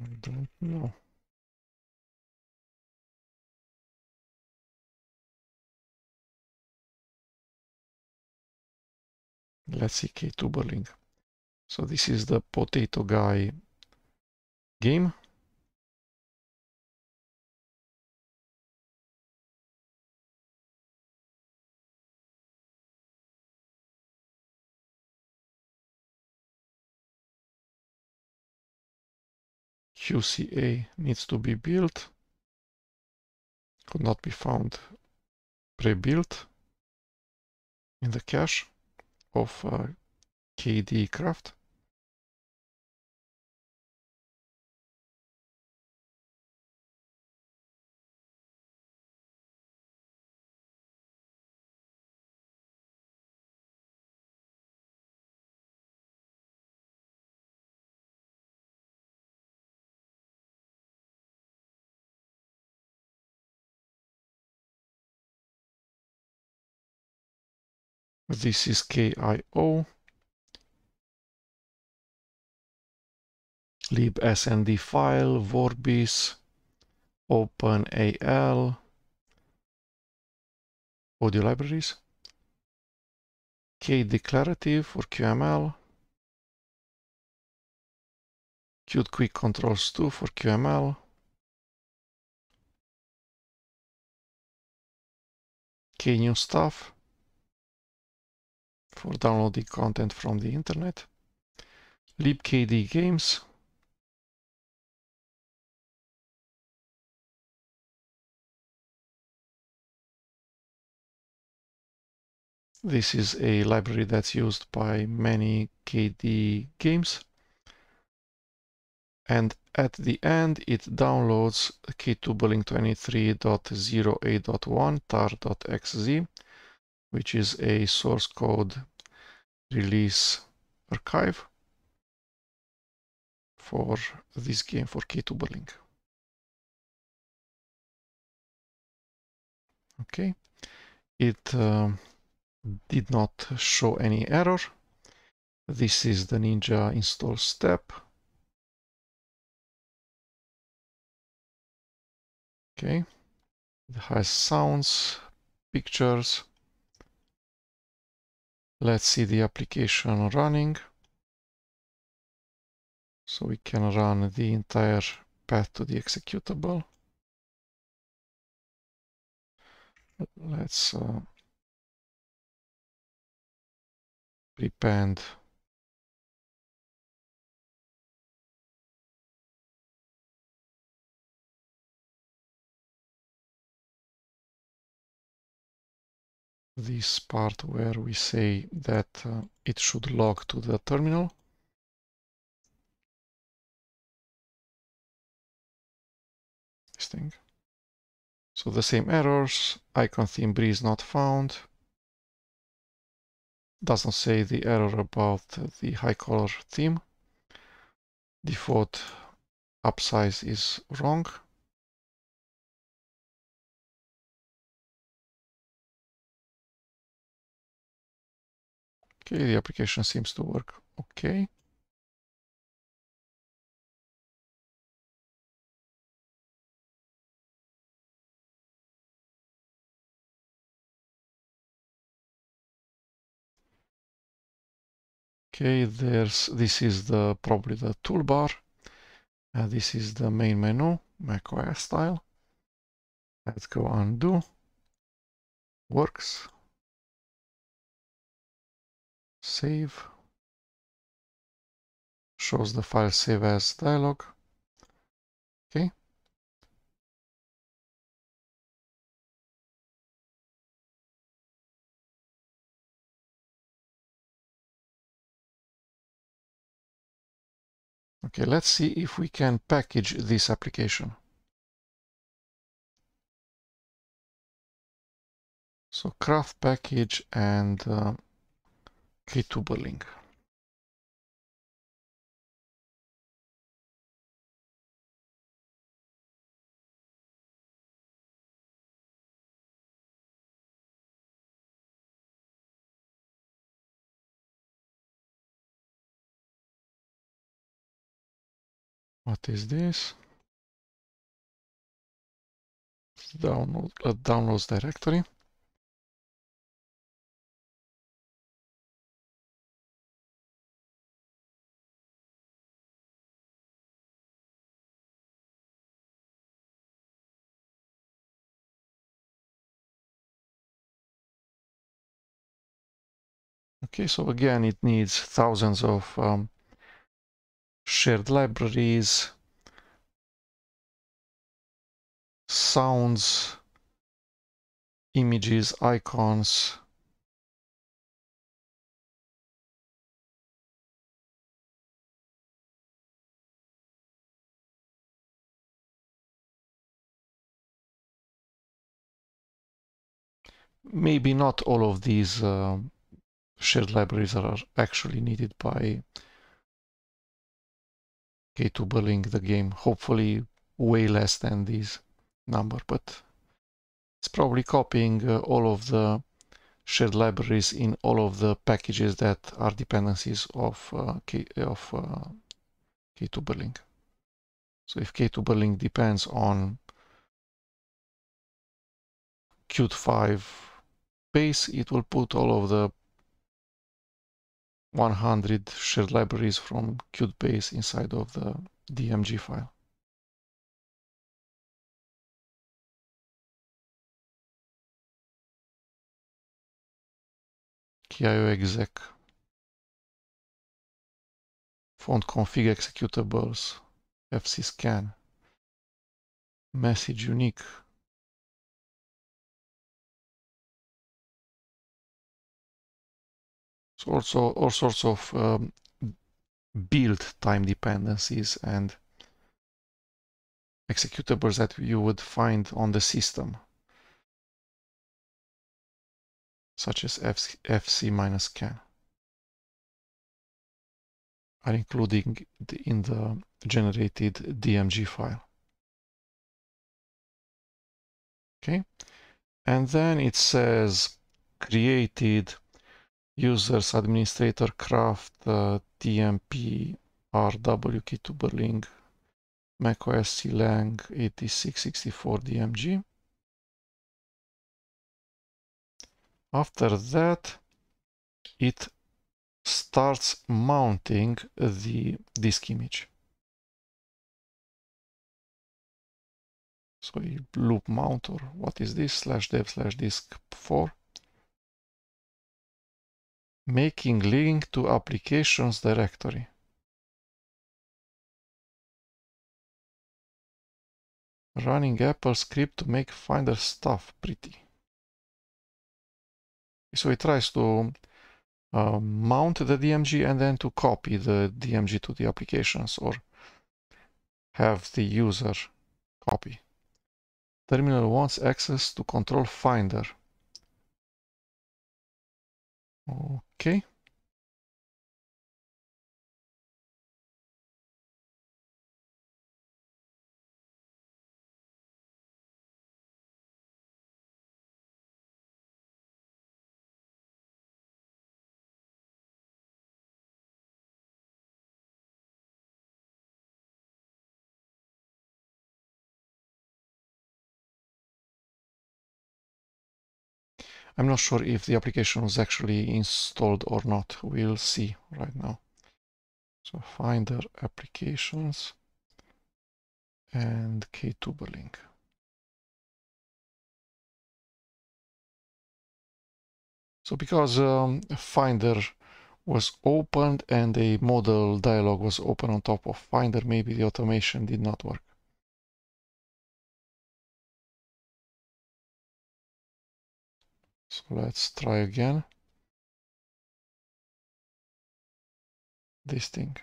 I don't know. Let's see KTuberling. So this is the potato guy game. QCA needs to be built, could not be found pre-built in the cache of KDE Craft. This is KIO, libsnd file, vorbis, openal, audio libraries, kdeclarative for QML, Qt quick controls 2 for QML, KNew stuff for downloading content from the internet, libkd games, this is a library that's used by many KDE games, and at the end it downloads KTuberling 23.08.1 tar.xz, which is a source code release archive for this game, for KTuberling. Okay, it did not show any error. This is the Ninja install step. Okay, it has sounds, pictures. Let's see the application running. So we can run the entire path to the executable. Let's prepend this part where we say that it should log to the terminal. This thing. So the same errors, icon theme breeze not found. Doesn't say the error about the high color theme. Default upsize is wrong. Okay, the application seems to work okay. Okay, this is the probably the toolbar. This is the main menu, macOS style. Let's go undo. Works. Save. Shows the file save as dialog. Okay. Okay, let's see if we can package this application. So craft package and KTuberling. What is this? Download, downloads directory. Okay, so again, it needs thousands of shared libraries, sounds, images, icons. Maybe not all of these shared libraries are actually needed by KTuberling, the game. Hopefully way less than this number, but it's probably copying all of the shared libraries in all of the packages that are dependencies of KTuberling. So if KTuberling depends on Qt5 base, it will put all of the 100 shared libraries from QtBase inside of the DMG file. KIO exec. Font config executables. FC scan. Message unique. Also all sorts of build time dependencies and executables that you would find on the system, such as FC-scan, are included in the generated DMG file. Okay, and then it says created users, administrator, craft, TMP, RW, KTuberling, macOS Clang 8664 DMG. After that, it starts mounting the disk image. So you loop mount, or what is this, /dev/disk4, making link to applications directory. Running Apple script to make Finder stuff pretty. So it tries to mount the DMG and then to copy the DMG to the applications, or have the user copy. Terminal wants access to control Finder. Okay. I'm not sure if the application was actually installed or not. We'll see right now. So Finder applications and KTuberling. So because Finder was opened and a modal dialog was open on top of Finder, maybe the automation did not work. So let's try again. This thing.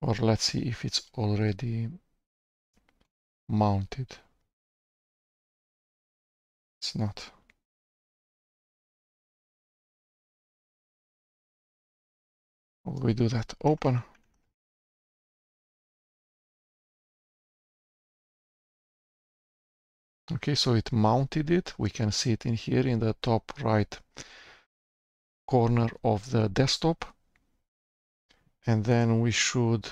Or let's see if it's already mounted. It's not. We do that. Open. Okay, so it mounted it. We can see it in here in the top right corner of the desktop. And then we should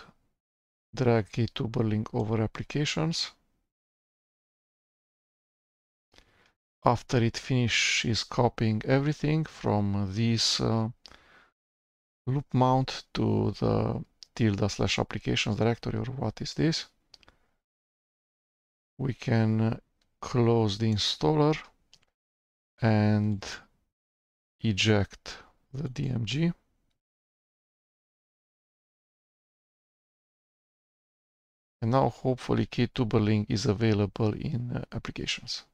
drag KTuberling over applications. After it finishes copying everything from this loop mount to the /applications directory, or what is this, we can close the installer and eject the DMG. And now hopefully KTuberling is available in applications.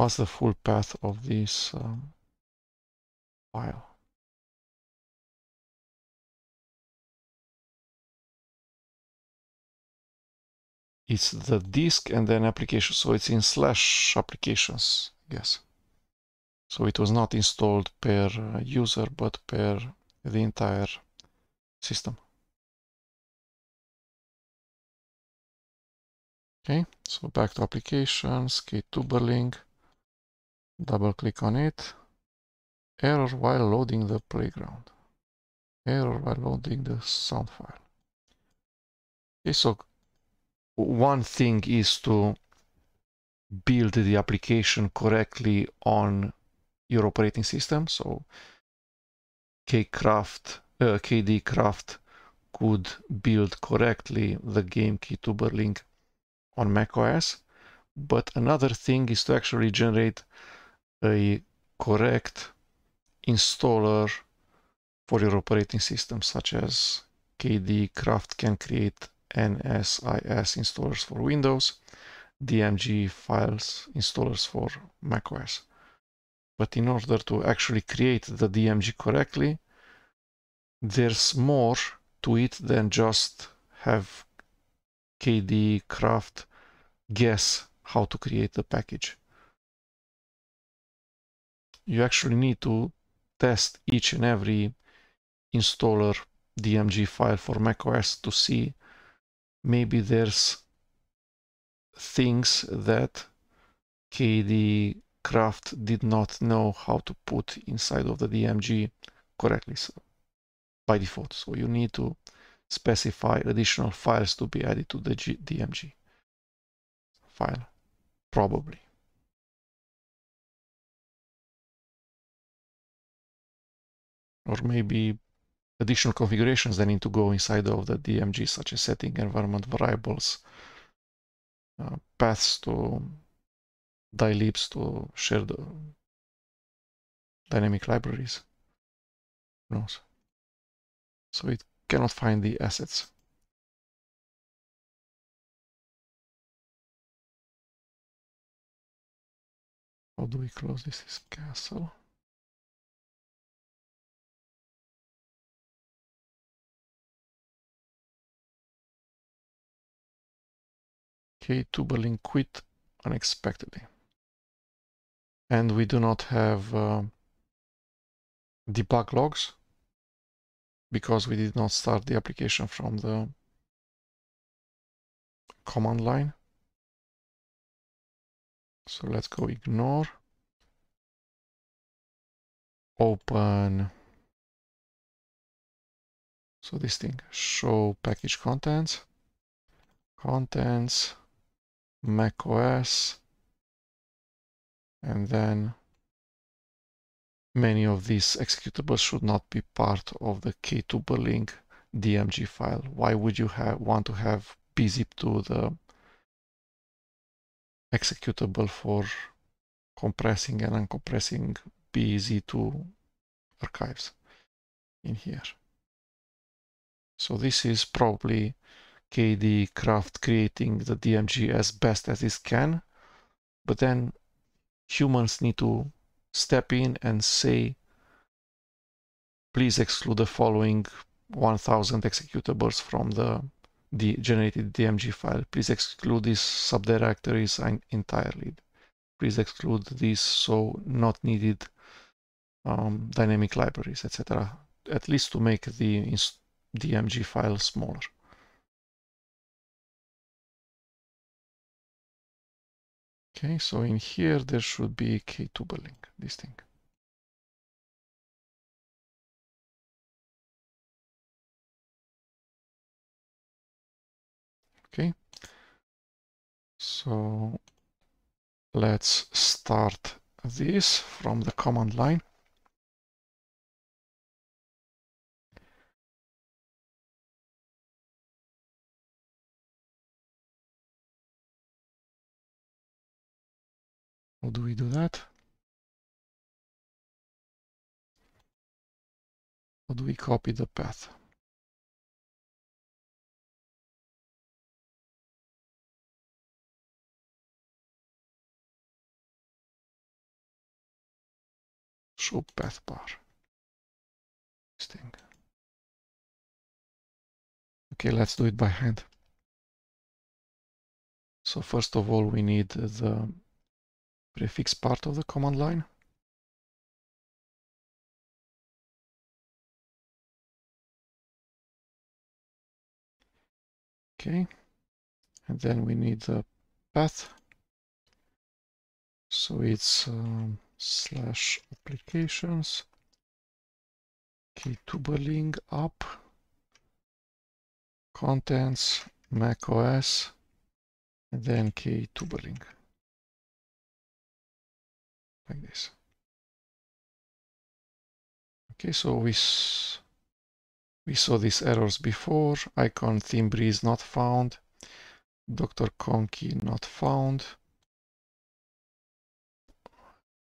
What's the full path of this file? It's the disk and then application, so it's in /applications, yes. So it was not installed per user, but per the entire system. Okay, so back to applications, KTuberling. Double click on it. Error while loading the playground. Error while loading the sound file. Okay, so one thing is to build the application correctly on your operating system. So KDE Craft could build correctly the game KTuberling on macOS. But another thing is to actually generate a correct installer for your operating system, such as KDE Craft can create NSIS installers for Windows, DMG files installers for macOS. But in order to actually create the DMG correctly, there's more to it than just have KDE Craft guess how to create the package. You actually need to test each and every installer DMG file for macOS to see maybe there's things that KDE Craft did not know how to put inside of the DMG correctly by default. So you need to specify additional files to be added to the DMG file, probably. Or maybe additional configurations that need to go inside of the DMG, such as setting environment variables, paths to dilibs to shared dynamic libraries. Who knows? So it cannot find the assets. How do we close this? This castle. KTuberling quit unexpectedly. And we do not have debug logs because we did not start the application from the command line. So let's go ignore, open, so this thing, show package contents, contents, macOS, and then many of these executables should not be part of the KTuberling DMG file. Why would you want to have bzip to the executable for compressing and uncompressing bz2 archives in here? So this is probably KDE Craft creating the DMG as best as it can, but then humans need to step in and say, please exclude the following 1000 executables from the generated DMG file. Please exclude these subdirectories entirely. Please exclude these so not needed dynamic libraries, etc. At least to make the DMG file smaller. Okay, so in here there should be KTuberling, this thing. Okay, so let's start this from the command line. How do we do that? How do we copy the path? Show path bar. This thing. Okay, let's do it by hand. So first of all, we need the prefix part of the command line. Okay, and then we need the path. So it's slash applications, KTuberling app, contents, macOS, and then KTuberling. Like this. Okay, so we saw these errors before. Icon theme breeze not found. Dr. Konqi not found.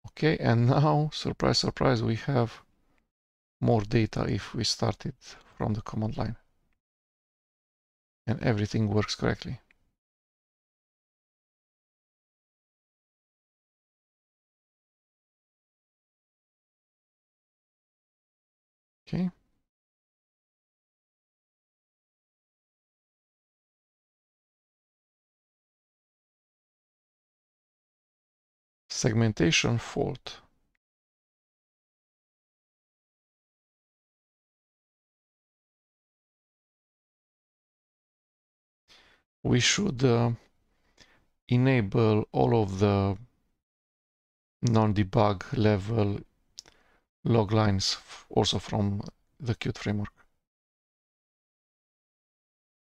Okay, and now, surprise, surprise, we have more data if we started from the command line. And everything works correctly. Okay. Segmentation fault. We should enable all of the non-debug level log lines also from the Qt framework.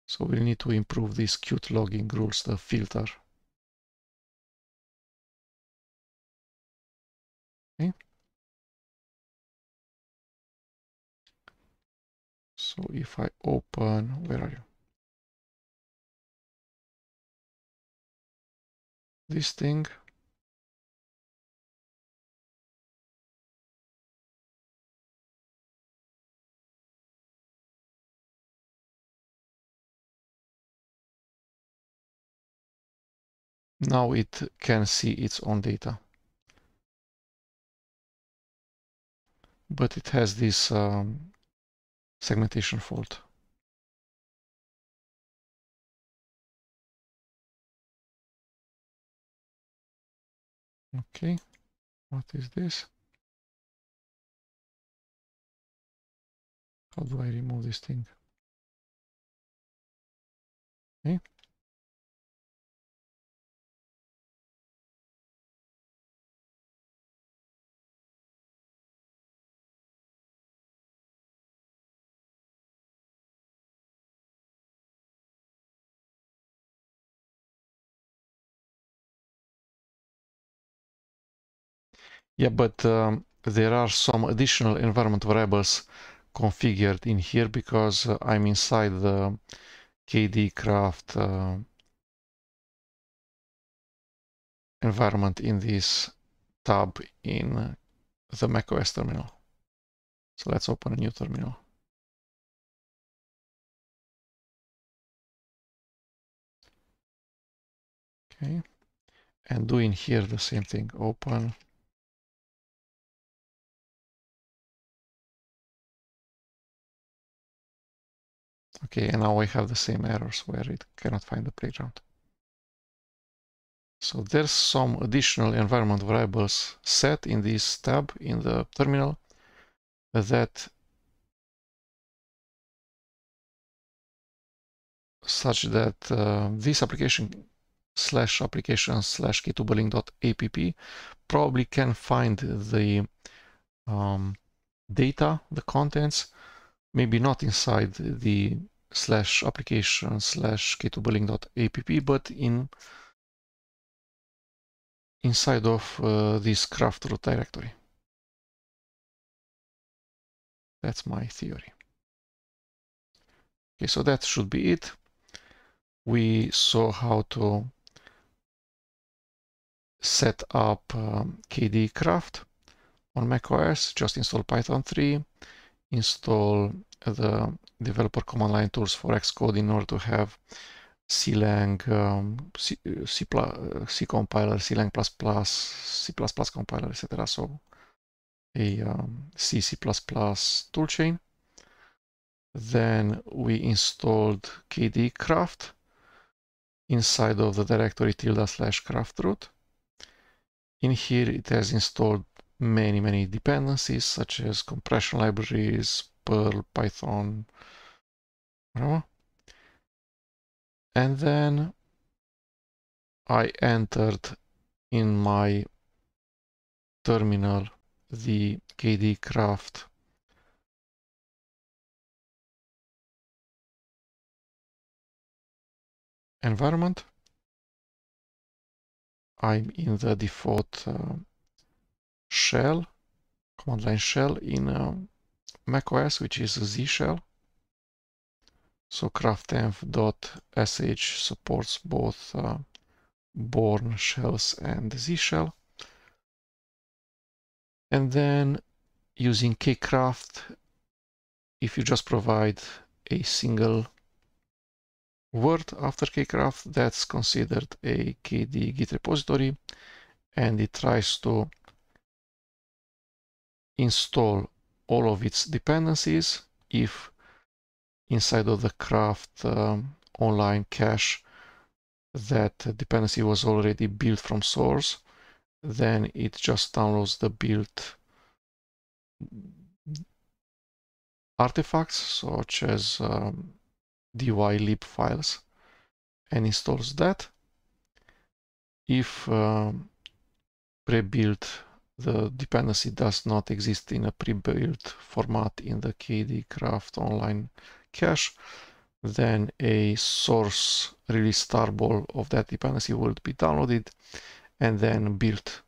So we need to improve these Qt logging rules, the filter. Okay. So if I open, where are you? This thing. Now it can see its own data. But it has this segmentation fault. Okay, what is this? How do I remove this thing? Okay. Yeah, but there are some additional environment variables configured in here because I'm inside the KDE Craft environment in this tab in the macOS terminal. So let's open a new terminal. Okay, and do in here the same thing, open. Okay, and now I have the same errors where it cannot find the playground. So there's some additional environment variables set in this tab in the terminal that such that this application/application/ktuberling.app probably can find the data, the contents, maybe not inside the /application/ktuberling.app, but inside of this craft root directory. That's my theory. Okay, so that should be it. We saw how to set up KDE Craft on macOS. Just install Python 3. Install the developer command line tools for Xcode in order to have Clang, C compiler, Clang++, C++ compiler, etc. So a C++ toolchain. Then we installed KDE Craft inside of the directory /craft root. In here it has installed many dependencies such as compression libraries, Perl, Python, whatever. And then I entered in my terminal the KDE Craft environment. I'm in the default shell, command line shell in macOS, which is a Z shell. So craftenv.sh supports both born shells and Z shell. And then using kcraft, if you just provide a single word after kcraft, that's considered a KDE Git repository, and it tries to install all of its dependencies. If inside of the Craft online cache that dependency was already built from source, then it just downloads the built artifacts, such as dylib files, and installs that. If pre-built, the dependency does not exist in a pre-built format in the KDE Craft online cache, then a source release tarball of that dependency will be downloaded and then built.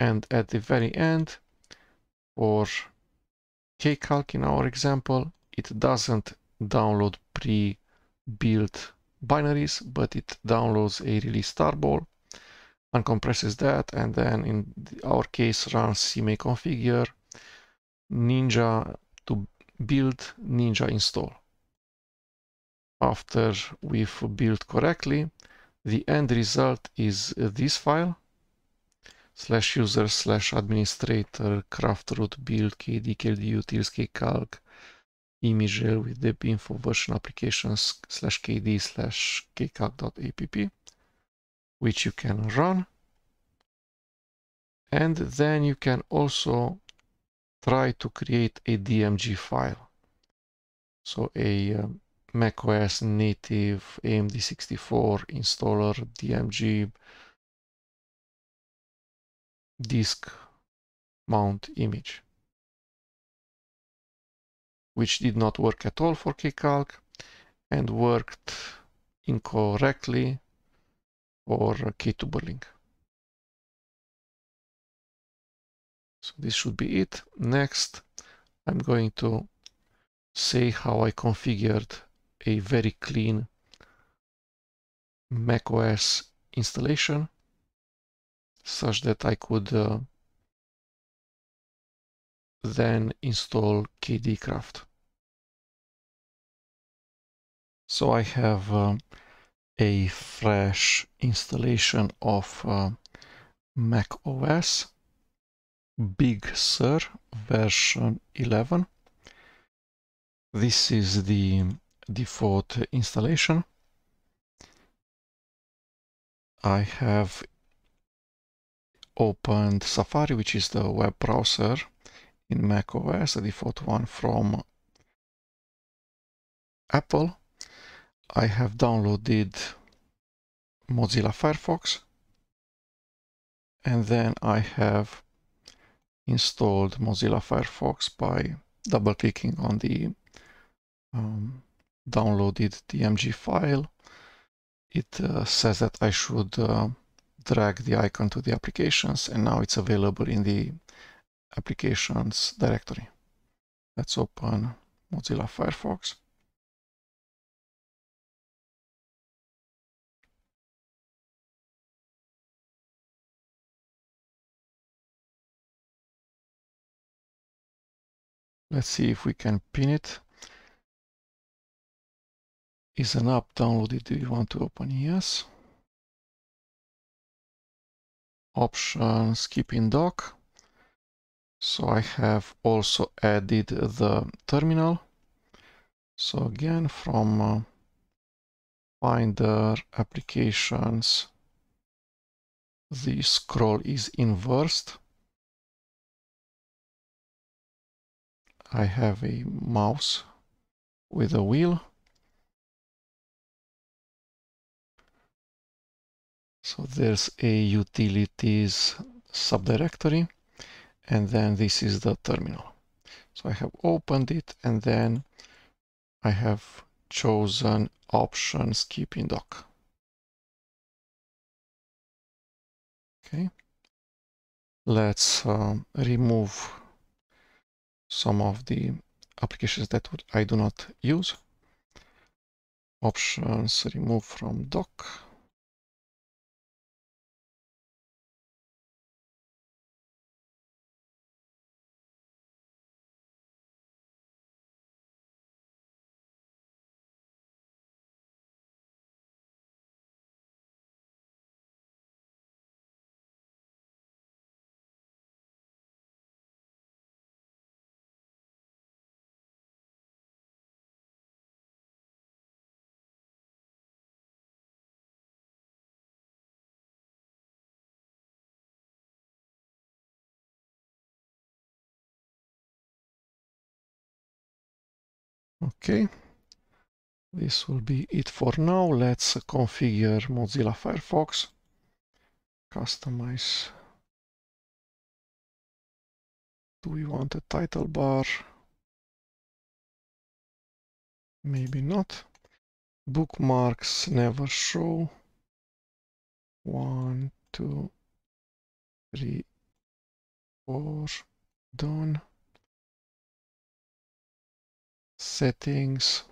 And at the very end, for kcalc in our example, it doesn't download pre-built binaries, but it downloads a release tarball, uncompresses that, and then in our case runs CMake configure, Ninja to build, Ninja install. After we've built correctly, the end result is this file, /user/administrator craft root build kd kdu tils kcalc image with the info version applications /kd/kcalc.app, which you can run. And then you can also try to create a DMG file. So a macOS native AMD64 installer DMG disk mount image, which did not work at all for kcalc and worked incorrectly for KTuberling. So this should be it. Next, I'm going to say how I configured a very clean macOS installation such that I could then install KDE Craft. So I have a fresh installation of macOS Big Sur version 11. This is the default installation. I have opened Safari, which is the web browser in macOS, the default one from Apple. I have downloaded Mozilla Firefox, and then I have installed Mozilla Firefox by double-clicking on the downloaded DMG file. It says that I should drag the icon to the applications, and now it's available in the applications directory. Let's open Mozilla Firefox. Let's see if we can pin it. Is an app downloaded? Do you want to open? Yes. Option skip in dock. So I have also added the terminal. So again, from Finder applications, the scroll is inversed. I have a mouse with a wheel. So there's a utilities subdirectory, and then this is the terminal. So I have opened it, and then I have chosen option skip in dock. Okay. Let's remove some of the applications that I do not use. Options remove from dock. Okay, this will be it for now. Let's configure Mozilla Firefox, customize. Do we want a title bar? Maybe not. Bookmarks never show. 1, 2, 3, 4. Done. Settings.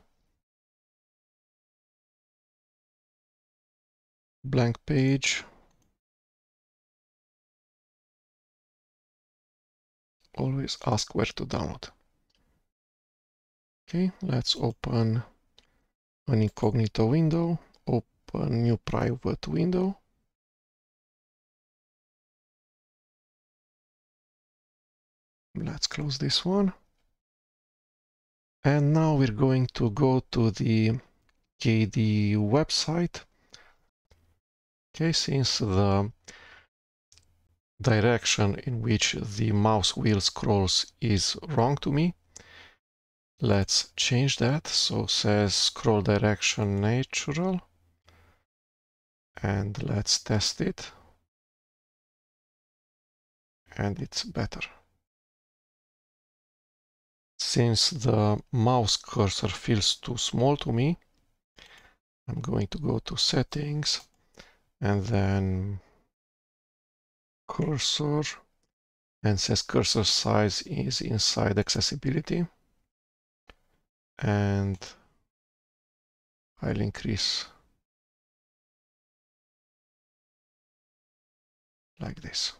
Blank page. Always ask where to download. Okay, let's open an incognito window, open new private window. Let's close this one. And now we're going to go to the KDE website. Okay, since the direction in which the mouse wheel scrolls is wrong to me, let's change that. So it says scroll direction natural, and let's test it, and it's better. Since the mouse cursor feels too small to me, I'm going to go to settings and then cursor, and says cursor size is inside accessibility, and I'll increase like this.